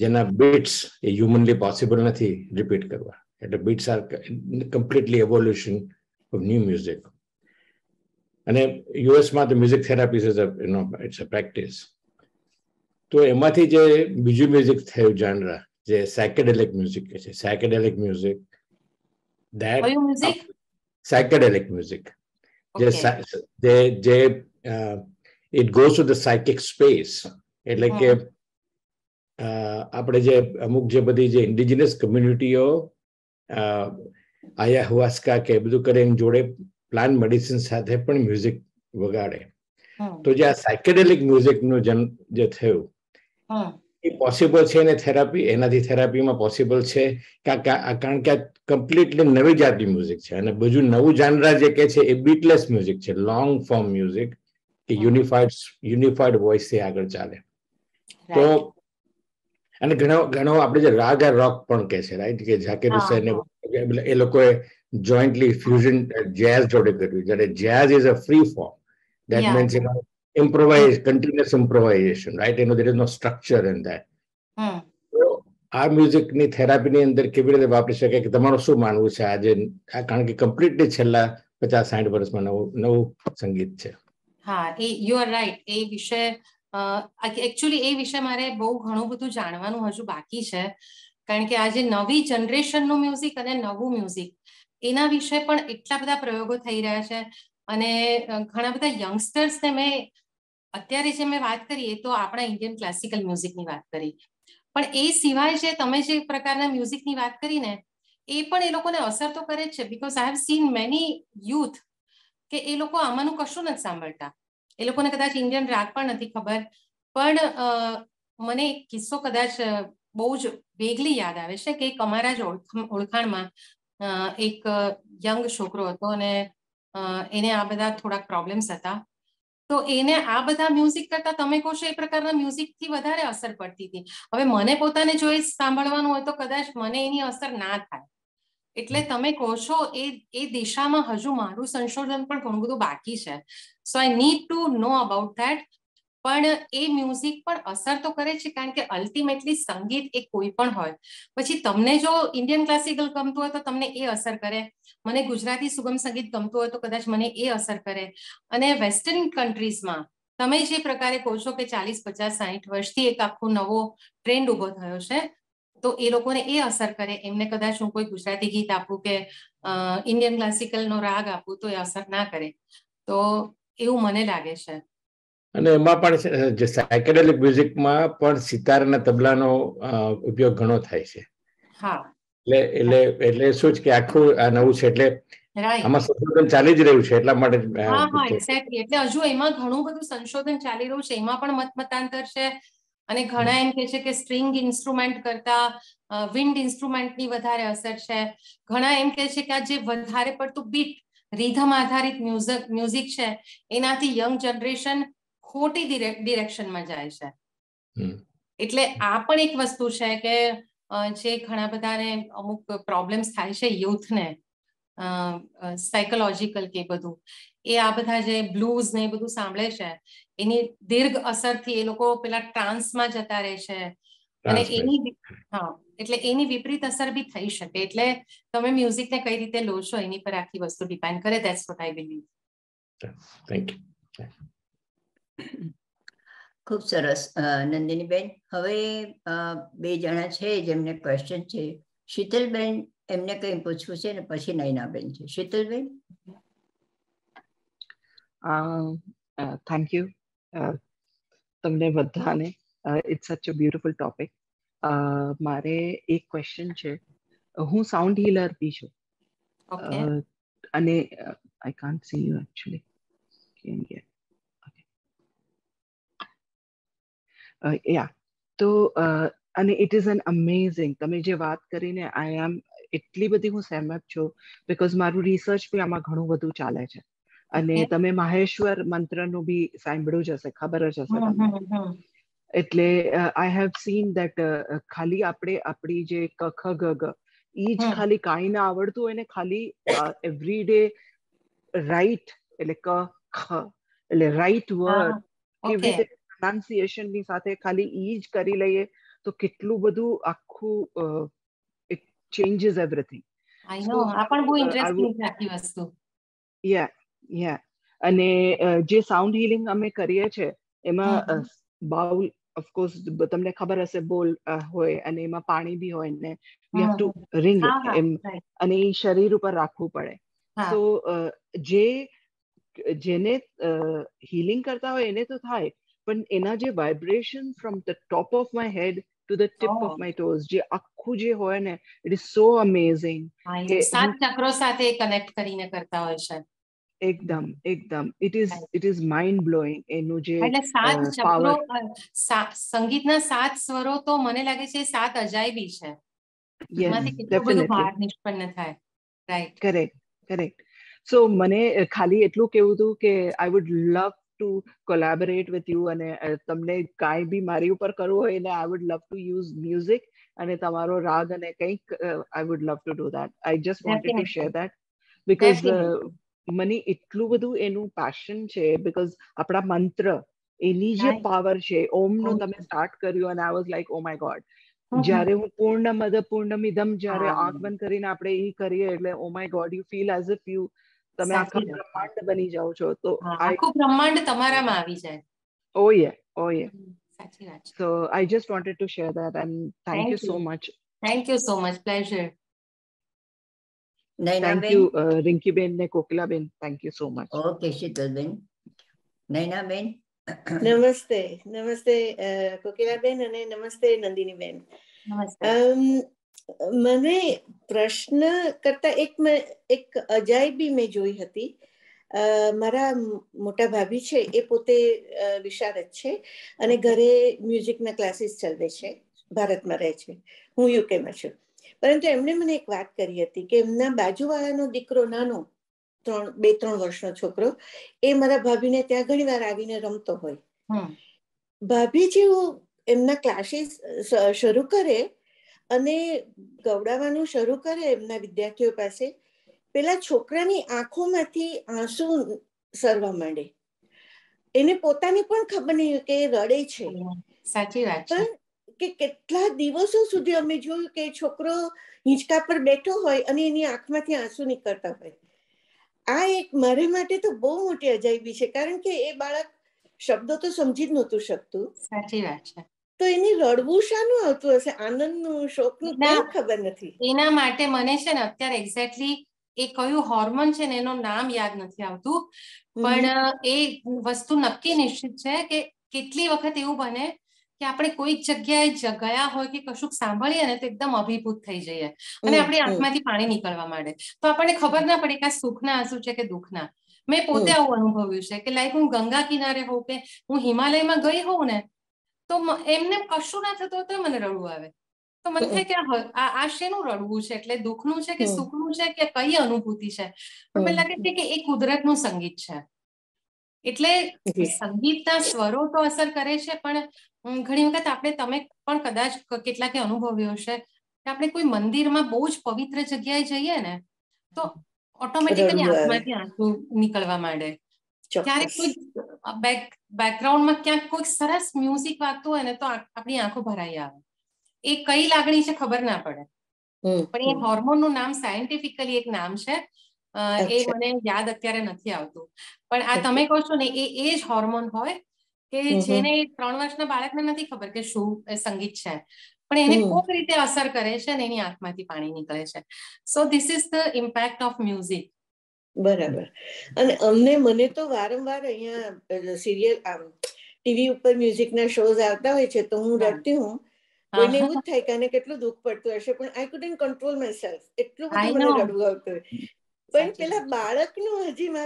जेना बीट्स ए ह्यूमनली पॉसिबल नहीं रिपीट करवा एटले beats are completely evolution of new music अने यूएस में तो music therapy is a you know it's a practice. तो एमांथी जे बीजू म्यूजिक थयो जॉनरा जे साइकेडेलिक म्यूजिक कहे छे साइकेडेलिक म्यूजिक जे it goes to the psychic space एटले के આપણે જે અમુક જે બધી જે ઇન્ડિજિનસ કમ્યુનિટીઓ આયા હુઆસ્કા કે બધું કરે એની જોડે પ્લાન્ટ મેડિસિન સાથે પણ મ્યુઝિક વગાડે તો જે આ સાયકેડેલિક મ્યુઝિકનો જન્મ જે થયો એ પોસિબલ છે ને થેરાપી એનાથી થેરાપીમાં પોસિબલ છે કારણ કે કમ્પ્લીટલી નવી જાતની મ્યુઝિક છે અને બધું નવું જાનરા જે કે છે એ બીટલેસ મ્યુઝિક છે લોંગ ફોર્મ મ્યુઝિક કે યુનિફાઈડ વોઇસથી આગળ ચાલે તો અને ઘણો આપણે જે રાગા રોક પણ કહે છે રાઈટ કે ઝાકિર હુસૈન એ લોકોએ જોઈન્ટલી ફ્યુઝન જેઝ જોડે કર્યું જ્યારે jazz is a free form that means you know improvise continuous improvisation right એનો there is no structure in that તો આ મ્યુઝિકની થેરાપીની અંદર કેવી રીતે વાપરી શકાય કે તમારું શું માનવું છે આજે કારણ કે કમ્પ્લીટલી છેલ્લા 50-60 વર્ષમાં નવું સંગીત છે। હા એ યુ આર રાઈટ એ વિશે एक्चुअली ए विषय मारे बहु घणुं बधुं जाणवानुं हजू बाकी छे कारण के आज नवी जनरेशन नुं म्यूजिक अने नवुं म्यूजिक एना विषय पण एटला बधा प्रयोगो थई रह्या छे अने घणा बधा यंगस्टर्स ने मैं अत्यारे जे मैं वात करीए तो आपणा इंडियन क्लासिकल म्यूजिकनी वात करी पण ए सिवाय जे तमे जे प्रकारना म्यूजिकनी वात करी ने ए पण ए लोकोने असर तो करे छे because I have seen many youth के ए लोको आमानुं कशुं नथी सांभळता એ લોકોને કદાચ ઇન્ડિયન રાગ પણ નથી ખબર પણ મને એક કિસ્સો કદાચ બહુ જ વેગલી યાદ આવે છે કે અમારા જ ઓળખાણમાં એક યંગ છોકરો હતો અને એને આ બધા થોડાક પ્રોબ્લેમ્સ હતા તો એને આ બધા મ્યુઝિક કરતા તમે કહો છો એ પ્રકારના મ્યુઝિકથી વધારે અસર પડતી હતી। હવે મને પોતાને જો એ સાંભળવાનું હોય તો કદાચ મને એની અસર ના થાય એટલે તમે કહો છો એ દિશામાં હજુ મારું સંશોધન પણ ઘણું બધું બાકી છે so I need to know about that પણ એ મ્યુઝિક પણ અસર તો કરે છે કારણ કે અલ્ટિમેટલી સંગીત એ કોઈ પણ હોય પછી તમને જો ઇન્ડિયન ક્લાસિકલ ગમતું હોય તો તમને એ અસર કરે મને ગુજરાતી સુગમ સંગીત ગમતું હોય તો કદાચ મને એ અસર કરે અને વેસ્ટર્ન કન્ટ્રીઝમાં તમે જે પ્રકારે કહો છો કે 40-50-60 વર્ષથી એક આખો નવો ટ્રેન્ડ ઉભો થયો છે तो ए लोगों ने ए असर करे एमने कदाच हूँ कोई गुजराती गीत आपू के इंडियन क्लासिकल नो राग आपू तो ए असर ना करे तो एवं मने लागे छे। अने एमां पण जे साइकेडेलिक म्यूजिक मां पण सितार ने तबला नो उपयोग घणो थाय छे। हां એટલે એટલે સોચ કે આખો આ નવું છે એટલે આમાં સંશોધન ચાલી જ રહ્યું છે એટલા માટે હા એક્ઝેક્ટલી એટલે હજુ એમાં ઘણું બધું સંશોધન ચાલી રહ્યું છે એમાં પણ મતમતાંતર છે અને ઘણા એમ કહે છે કે સ્ટ્રિંગ ઇન્સ્ટ્રુમેન્ટ કરતા વિન્ડ ઇન્સ્ટ્રુમેન્ટની વધારે અસર છે ઘણા એમ કહે છે કે આ જે વધારે પડતું બીટ રીધમ આધારિત મ્યુઝિક છે એનાથી યંગ જનરેશન ખોટી ડિરેક્શનમાં જાય છે એટલે આ પણ એક વસ્તુ છે કે જે ઘણા બધાને અમુક પ્રોબ્લેમ્સ થાય છે યુથને સાયકોલોજીકલ કે બધું એ આ બધા જે બ્લૂઝ ને બધું સાંભળે છે એની દીર્ઘ અસરથી એ લોકો પેલા ટ્રાન્સમાં જતા રહે છે અને એની હા એટલે એની વિપરીત અસર બી થઈ શકે એટલે તમે મ્યુઝિકને કઈ રીતે લો છો એની પર આખી વસ્તુ ડિપેન્ડ કરે that's what I believe. Thank you ખૂબ સરસ નંદિનીબેન। હવે બે જણા છે જેમને ક્વેશ્ચન છે શીતલબેન એમને કંઈ પૂછવું છે ને પછી નયનાબેન છે। શીતલબેન thank you તમને બધાને it's such a beautiful topic મારે એક ક્વેશ્ચન છે હું સાઉન્ડ હીલર બી છું ઓકે અને I can't see you actually can you okay yeah તો અને it is an amazing તમે જે વાત કરીને I am એટલી બધી હું સહેમત છું because મારું રિસર્ચ બી આમાં ઘણું બધું ચાલે છે અને તમે મહેશ્વર મંત્રનો બી સાંભળ્યું જ હશે ખબર જ હશે તમને એટલે I have seen that ખાલી આપણે આપણી જે કખ ગગ ઈ જ ખાલી કાઈ ના આવડતું હોય ને ખાલી એવરી ડે રાઈટ એટલે ક ખ એટલે right word every day pronunciation ની સાથે ખાલી ઈ જ કરી લઈએ तो कितलू बधु आखू it changes everything. I know. आपन बहुत interesting आखी वस्तु. Yeah, yeah. अने जे sound healing हमें करिए छे, एमा बाउल of course तमने खबर हसे बोल होए, अने एमा पानी भी होए ने. We have to ring it. अने ई शरीर ऊपर राखू पड़े. So जे जेने healing करता हो एने तो थाए, पण एना जे vibration from the top of my head to the tip of my toes जे આખું જે હોય ને it is so amazing કે સાત ચક્રો સાથે કનેક્ટ કરીને કરતા હોય છે એકદમ એકદમ it is mind blowing એનું જે એટલે સાત ચક્રો સંગીતના સાત સ્વરો તો મને લાગે છે સાત અજાયબી છે એમાંથી કેટલું બધું બહાર નિષ્પન્ન થાય રાઈટ કરેક્ટ કરેક્ટ સો મને ખાલી એટલું કહેવું હતું કે I would love to collaborate with you અને તમને કાઈ બી મારી ઉપર કરવું હોય ને I would love to use music અને તમારો રાગ અને કંઈક I would love to do that I just wanted to share that because મને એટલું બધું એનું passion છે because આપણા મંત્ર એની જે પાવર છે ઓમ નો તમે સ્ટાર્ટ કર્યો અને I was like oh my god જ્યારે હું પૂર્ણ મદ પૂર્ણમિદમ જ્યારે આંખ બંધ કરીને આપણે એ કરીએ એટલે oh my god you feel as if you તમે આખા બ્રહ્માંડ બની જાવ છો તો આખો બ્રહ્માંડ તમારામાં આવી જાય ઓ યે સાચી વાત છે સો I just wanted to share that and thank you so much thank you so much pleasure Naina બેન thank you રિંકી બેન ને કોકલા બેન thank you so much okay Sheetal ben Naina બેન નમસ્તે નમસ્તે કોકલા બેન અને નમસ્તે નંદિની બેન નમસ્તે મને પ્રશ્ન કરતા એક અજાયબી મેં જોઈ હતી મારા મોટા ભાભી છે એ પોતે વિશારદ છે અને ઘરે મ્યુઝિકના ક્લાસીસ ચલાવે છે ભારતમાં રહે છે હું યુકેમાં છું પરંતુ એમણે મને એક વાત કરી હતી કે એમના બાજુવાળાનો દીકરો નાનો 2-3 વર્ષનો છોકરો એ મારા ભાભીને ત્યાં ઘણી વાર આવીને રમતો હોય ભાભી જેવું એમના ક્લાસીસ શરૂ કરે અને ગવડાવવાનું શરૂ કરે એમના વિદ્યાર્થીઓ પાસે પેલા છોકરાની આંખોમાંથી આંસુ સરવા માંડે એને પોતાને પણ ખબર નહીં કે રડે છે સાચી વાત છે કે કેટલા દિવસો સુધી અમે જોયું કે છોકરો હિંચકા પર બેઠો હોય અને એની આંખમાંથી આંસુ નીકળતા હોય આ એક મારે માટે તો બહુ મોટી અજાયબી છે કારણ કે એ બાળક શબ્દો તો સમજી જ નહોતું શકતું સાચી વાત છે તો એની રડવું શાનું આવતું હશે આનંદનું શોકનું કંઈ ખબર નથી એના માટે મને છે ને અત્યારે એક્ઝેક્ટલી એ કયું હોર્મોન છે ને એનું નામ યાદ નથી આવતું પણ એ વસ્તુ નક્કી નિશ્ચિત છે કે કેટલી વખત એવું બને કે આપણે કોઈક જગ્યાએ ગયા હોય કે કશુંક સાંભળીએ ને તો એકદમ અભિભૂત થઈ જઈએ અને આપણી આંખમાંથી પાણી નીકળવા માંડે તો આપણને ખબર ના પડે કે આ સુખના આંસુ છે કે દુઃખના મેં પોતે આવું અનુભવ્યું છે કે લાઈક હું ગંગા કિનારે હોઉં કે હું હિમાલયમાં ગઈ હોઉં ને તો એમને કશું ના થતું તો મને રડવું આવે તો મને થાય કે આ શેનું રડવું છે એટલે દુઃખનું છે કે સુખનું છે કે કઈ અનુભૂતિ છે પણ મને લાગે છે કે એ કુદરતનું સંગીત છે એટલે સંગીતના સ્વરો તો અસર કરે છે પણ ઘણી વખત આપણે તમે પણ કદાચ કેટલાકે અનુભવ્યો હશે કે આપણે કોઈ મંદિરમાં બહુ જ પવિત્ર જગ્યાએ જઈએ ને તો ઓટોમેટિકલી આંખમાંથી આંસુ નીકળવા માંડે ક્યારેક કોઈ બેકગ્રાઉન્ડમાં ક્યાંક કોઈ સરસ મ્યુઝિક વાગતું હોય ને તો આપણી આંખો ભરાઈ આવે એ કઈ લાગણી છે ખબર ના પડે પણ એ હોર્મોનનું નામ સાયન્ટિફિકલી એક નામ છે એ મને યાદ અત્યારે નથી આવતું પણ આ તમે કહો છો ને એ જ હોર્મોન હોય કે જેને 3 વર્ષના બાળકને નથી ખબર કે શું સંગીત છે પણ એને કોઈક રીતે અસર કરે છે ને એની આંખમાંથી પાણી નીકળે છે so this is the impact of music બરાબર અને મને તો વારંવાર અહીંયા સિરિયલ ટીવી ઉપર મ્યુઝિકના શોઝ આવતા હોય છે તો હું રડતી હું કોઈને એવું થાય કે આને કેટલું દુઃખ પડતું હશે પણ I couldn't control myself એટલું બધું મને રડવું આવતું ઊંઘતી હોય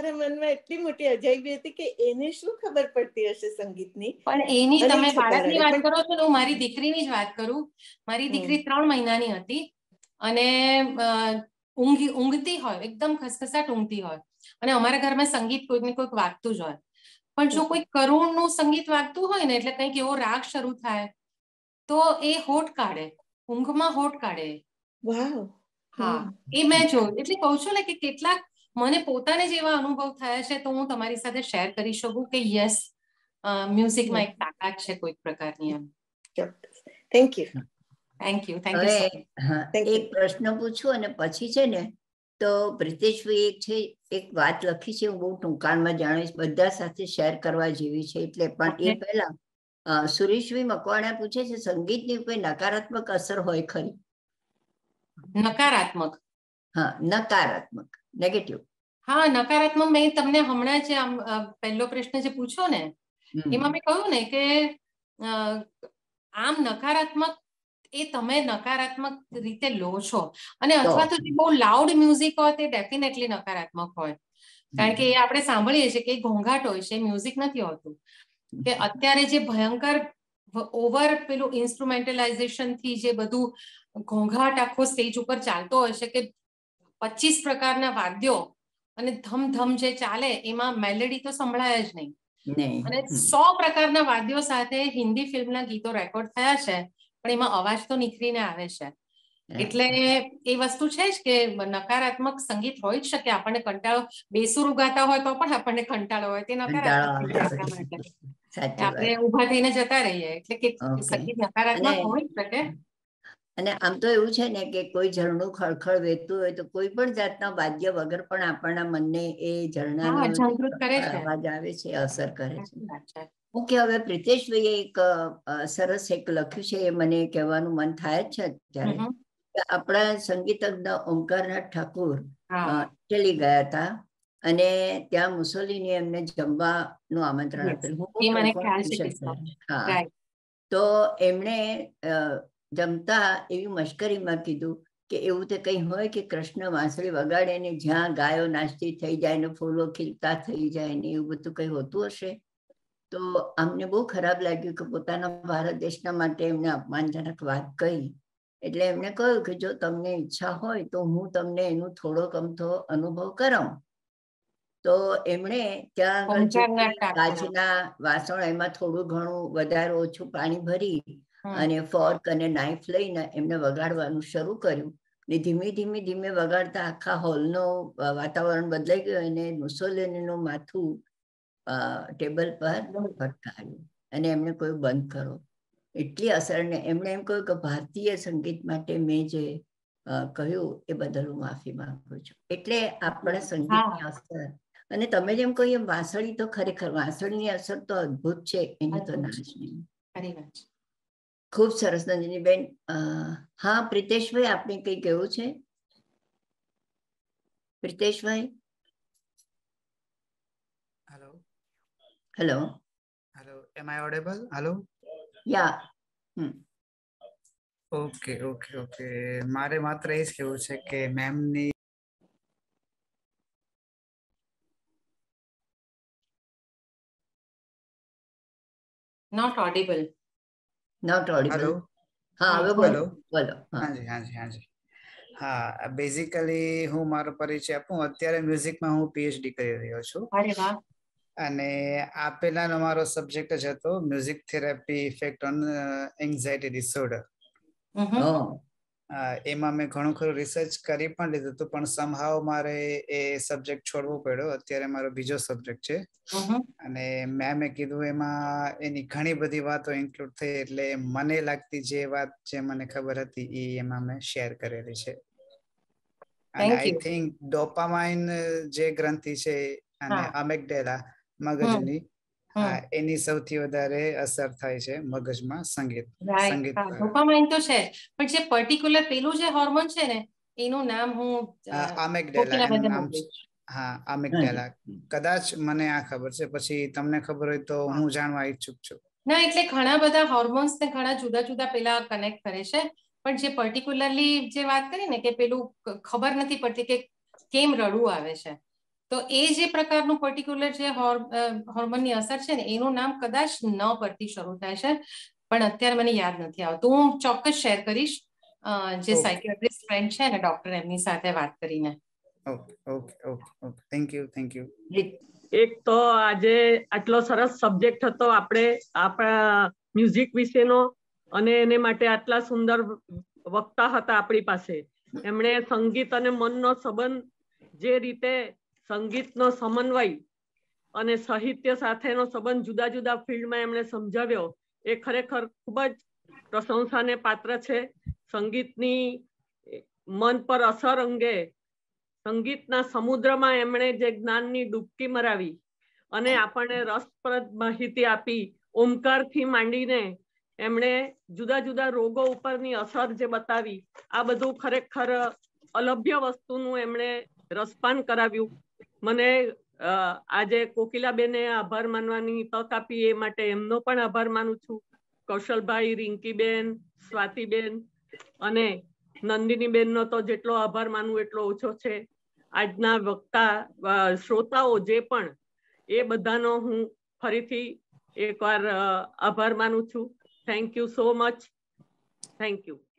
એકદમ ખસખસાટ ઊંઘતી હોય અને અમારા ઘરમાં સંગીત કોઈક ને કોઈક વાગતું જ હોય, પણ જો કોઈ કરુણ નું સંગીત વાગતું હોય ને એટલે કંઈક એવો રાગ શરૂ થાય તો એ હોઠ કાઢે, ઊંઘમાં હોઠ કાઢે. વાહ. हाँ, ये मैं जो એટલે કહું છું ને કે કેટલાક મને પોતાને જેવા અનુભવ થયા છે તો હું તમારી સાથે શેર કરી શકું કે યસ, મ્યુઝિકમાં એક તાકાત છે કોઈક પ્રકારની. એમ ચોક્કસ. Thank you. Thank you. Thank you. એક પ્રશ્ન પૂછું અને પછી છે ને તો પ્રિતેશભાઈ એક વાત લખી છે, હું બહુ ટૂંકાણમાં જાણીશ, બધા સાથે શેર કરવા જેવી છે એટલે, પણ એ પહેલા સુરેશભાઈ મકવાણા પૂછે છે સંગીતની કોઈ નકારાત્મક અસર હોય ખરી? नकारात्मक. हाँ, नकारात्मक नेगेटिव. हाँ, नकारात्मक. मैं तमने हमणा जे पहलो प्रश्न जे पूछो ने एमां मैं कहूं ने के आम नकारात्मक ए तमे नकारात्मक रीते लो छो अने अथवा तो जे बहु लाउड म्यूजिक होय ते डेफिनेटली नकारात्मक होय, कारण के ए आपणे सांभळीए छे के घोंघाट होय छे, म्यूजिक नथी होतुं के अत्यारे जे भयंकर ओवर पेलू इंस्ट्रुमेंटलाइजेशन थी जे बधु घोंघाट आखो स्टेज ऊपर चालतो होय छे के 25 प्रकारना वाद्यो अने धमधम जे चाले एमां मेलेडी तो संभळाय ज नहीं अने 100 प्रकारना वाद्यो साथे हिंदी फिल्मना गीतो रेकॉर्ड थया छे पण एमां अवाज तो निखरीने आवे छे. એટલે એ વસ્તુ છે જ કે નકારાત્મક સંગીત હોય જ શકે, આપણને કંટાળો, બેસુરું ગાતા હોય તો પણ આપણને કંટાળો હોય, તે નકારાત્મક આપણે ઊભા થઈને જતા રહીએ એટલે કે સંગીત નકારાત્મક હોય જ શકે. અને આમ તો એવું છે ને કે કોઈ ઝરણું ખળખળ વહેતું હોય તો કોઈ પણ જાતના વાદ્ય વગર પણ આપણા મનને એ ઝરણાનો અવાજ આવે છે, અસર કરે છે. ઓકે, હવે પ્રિતેશભાઈએ એક સરસ એક લખ્યું છે, એ મને કહેવાનું મન થાય જ છે અત્યારે. આપણા સંગીતજ્ઞ ઓંકારનાથ ઠાકોર ઇટલી ગયા હતા અને ત્યાં મુસોલિની એમને જમવાનું આમંત્રણ આપેલું. હા, તો એમણે જમતા એવી મશ્કરીમાં કીધું કે એવું તે કઈ હોય કે કૃષ્ણ વાંસળી વગાડે ને જ્યાં ગાયો નાચતી થઈ જાય ને ફૂલો ખીલતા થઈ જાય ને એવું બધું કઈ હોતું હશે. તો અમને બહુ ખરાબ લાગ્યું કે પોતાના ભારત દેશના માટે એમને અપમાનજનક વાત કહી. એટલે એમને કહ્યું કે જો તમને ઈચ્છા હોય તો હું તમને એનું થોડોક અમથો અનુભવ કરાવું. તો એમણે ત્યાં કાચના વાસણ એમાં થોડું ઘણું વધારે ઓછું પાણી ભરી અને ફોર્ક અને નાઈફ લઈને એમને વગાડવાનું શરૂ કર્યું ને ધીમે ધીમે ધીમે વગાડતા આખા હોલનો વાતાવરણ બદલાઈ ગયું અને મુસોલિનીનું માથું ટેબલ પર ફટકાર્યું અને એમને કોઈ બંધ કરો. એટલી અસર ને એમણે એમ કહ્યું કે ભારતીય સંગીત માટે મેં જે કહ્યું એ બદલ હું માફી માંગુ છું. એટલે આપણા સંગીતની અસર અને તમે જેમ કહો એમ વાંસળી તો ખરેખર વાંસળીની અસર તો અદભુત છે, એની તો ના જ નહીં. ખૂબ સરસ નંદિનીબેન. હા, પ્રિતેશભાઈ આપને કઈ કહેવું છે? Priteshbhai. Hello hello hello, am I audible? Hello. Yeah. Okay, okay, okay. મારે માત્ર એ જ કેવું છે કે મેમની not audible. Not audible. Hello. હા, હવે બોલો બોલો. હાજી હાજી હાજી. હા, બેઝિકલી હું મારો પરિચય આપું. અત્યારે મ્યુઝિકમાં હું PhD કરી રહ્યો છું. અરે વાહ. અને આ પહેલાનો મારો સબ્જેક્ટ જ હતો music therapy effect on anxiety disorder. એમાં મેં ઘણું ખરું રિસર્ચ કરી પણ લીધું હતું, પણ સમહાવ મારે એ સબ્જેક્ટ છોડવો પડ્યો. અત્યારે મારો બીજો સબ્જેક્ટ છે અને મેમે કીધું એમાં એની ઘણી બધી વાતો ઇન્ક્લુડ થઈ એટલે મને લાગતી જે વાત જે મને ખબર હતી એ એમાં મેં શેર કરેલી છે. અને આઈ થિંક ડોપામાઇન જે ગ્રંથિ છે અને અમેગડેલા મગજની એની સૌથી વધારે અસર થાય છે મગજમાં સંગીત. સંગીત ડોપામાઇન તો છે પણ જે પર્ટિક્યુલર પેલું જે હોર્મોન છે ને એનું નામ હું અમેગડેલા નામ છે. હા, અમેગડેલા. કદાચ મને આ ખબર છે, પછી તમને ખબર હોય તો હું જાણવા ઈચ્છુક છું. ના, એટલે ઘણા બધા હોર્મોન્સ ને ઘણા જુદા જુદા પેલા કનેક્ટ કરે છે, પણ જે પર્ટિક્યુલરલી જે વાત કરી ને કે પેલું ખબર નથી પડતી કે केम रड़ू आवे छे। तो ए प्रकारनुं पर्टिक्युलर जे होर्मोननी असर छे ने एनुं नाम कदाच न परथी शरू थाय छे, पण अत्यारे मने याद नथी आवतुं। हुं चोक्कस शेर करीश जे साइकियाट्रिस्ट फ्रेंड छे ने डॉक्टर एमनी साथे वात करीने। Okay okay okay, thank you thank you. एक तो आजे आटलो सरस सब्जेक्ट हतो आपणे आपणा म्युझिक विशेनो, अने एने माटे आटला सुंदर वक्ता हता आपणी पासे। एमणे संगीत अने मननो संबंध, जे रीते संगीतनो समन्वय अने साहित्य साथेनो संबंध जुदा जुदा फील्डमां एमणे समजाव्यो, ए खरेखर खूब ज प्रशंसाने पात्र छे। संगीतनी मन पर असर अंगे संगीतना समुद्रमा एमणे जे ज्ञाननी डुबकी मरावी अने आपणे रसप्रद माहिती आपी। ओंकारथी मांडीने एमणे जुदा जुदा रोगो उपरनी असर जे बतावी, आ बधुं खरेखर अलभ्य वस्तुनुं एमणे रसपान कराव्युं। मने आजे कोकिलाबेने आभार मानवानी तक आपी ए माटे एमनो पण आभार मानुं छुं। कौशलभाई, रिंकीबेन, स्वातीबेन अने नंदिनी बेन नो तो जेटलो आभार मानू एटलो ओछो छे। आजना वक्ता श्रोताओ जे पण, ए बधानो हूँ फरीथी एकवार आभार मानु छू। Thank you so much, thank you.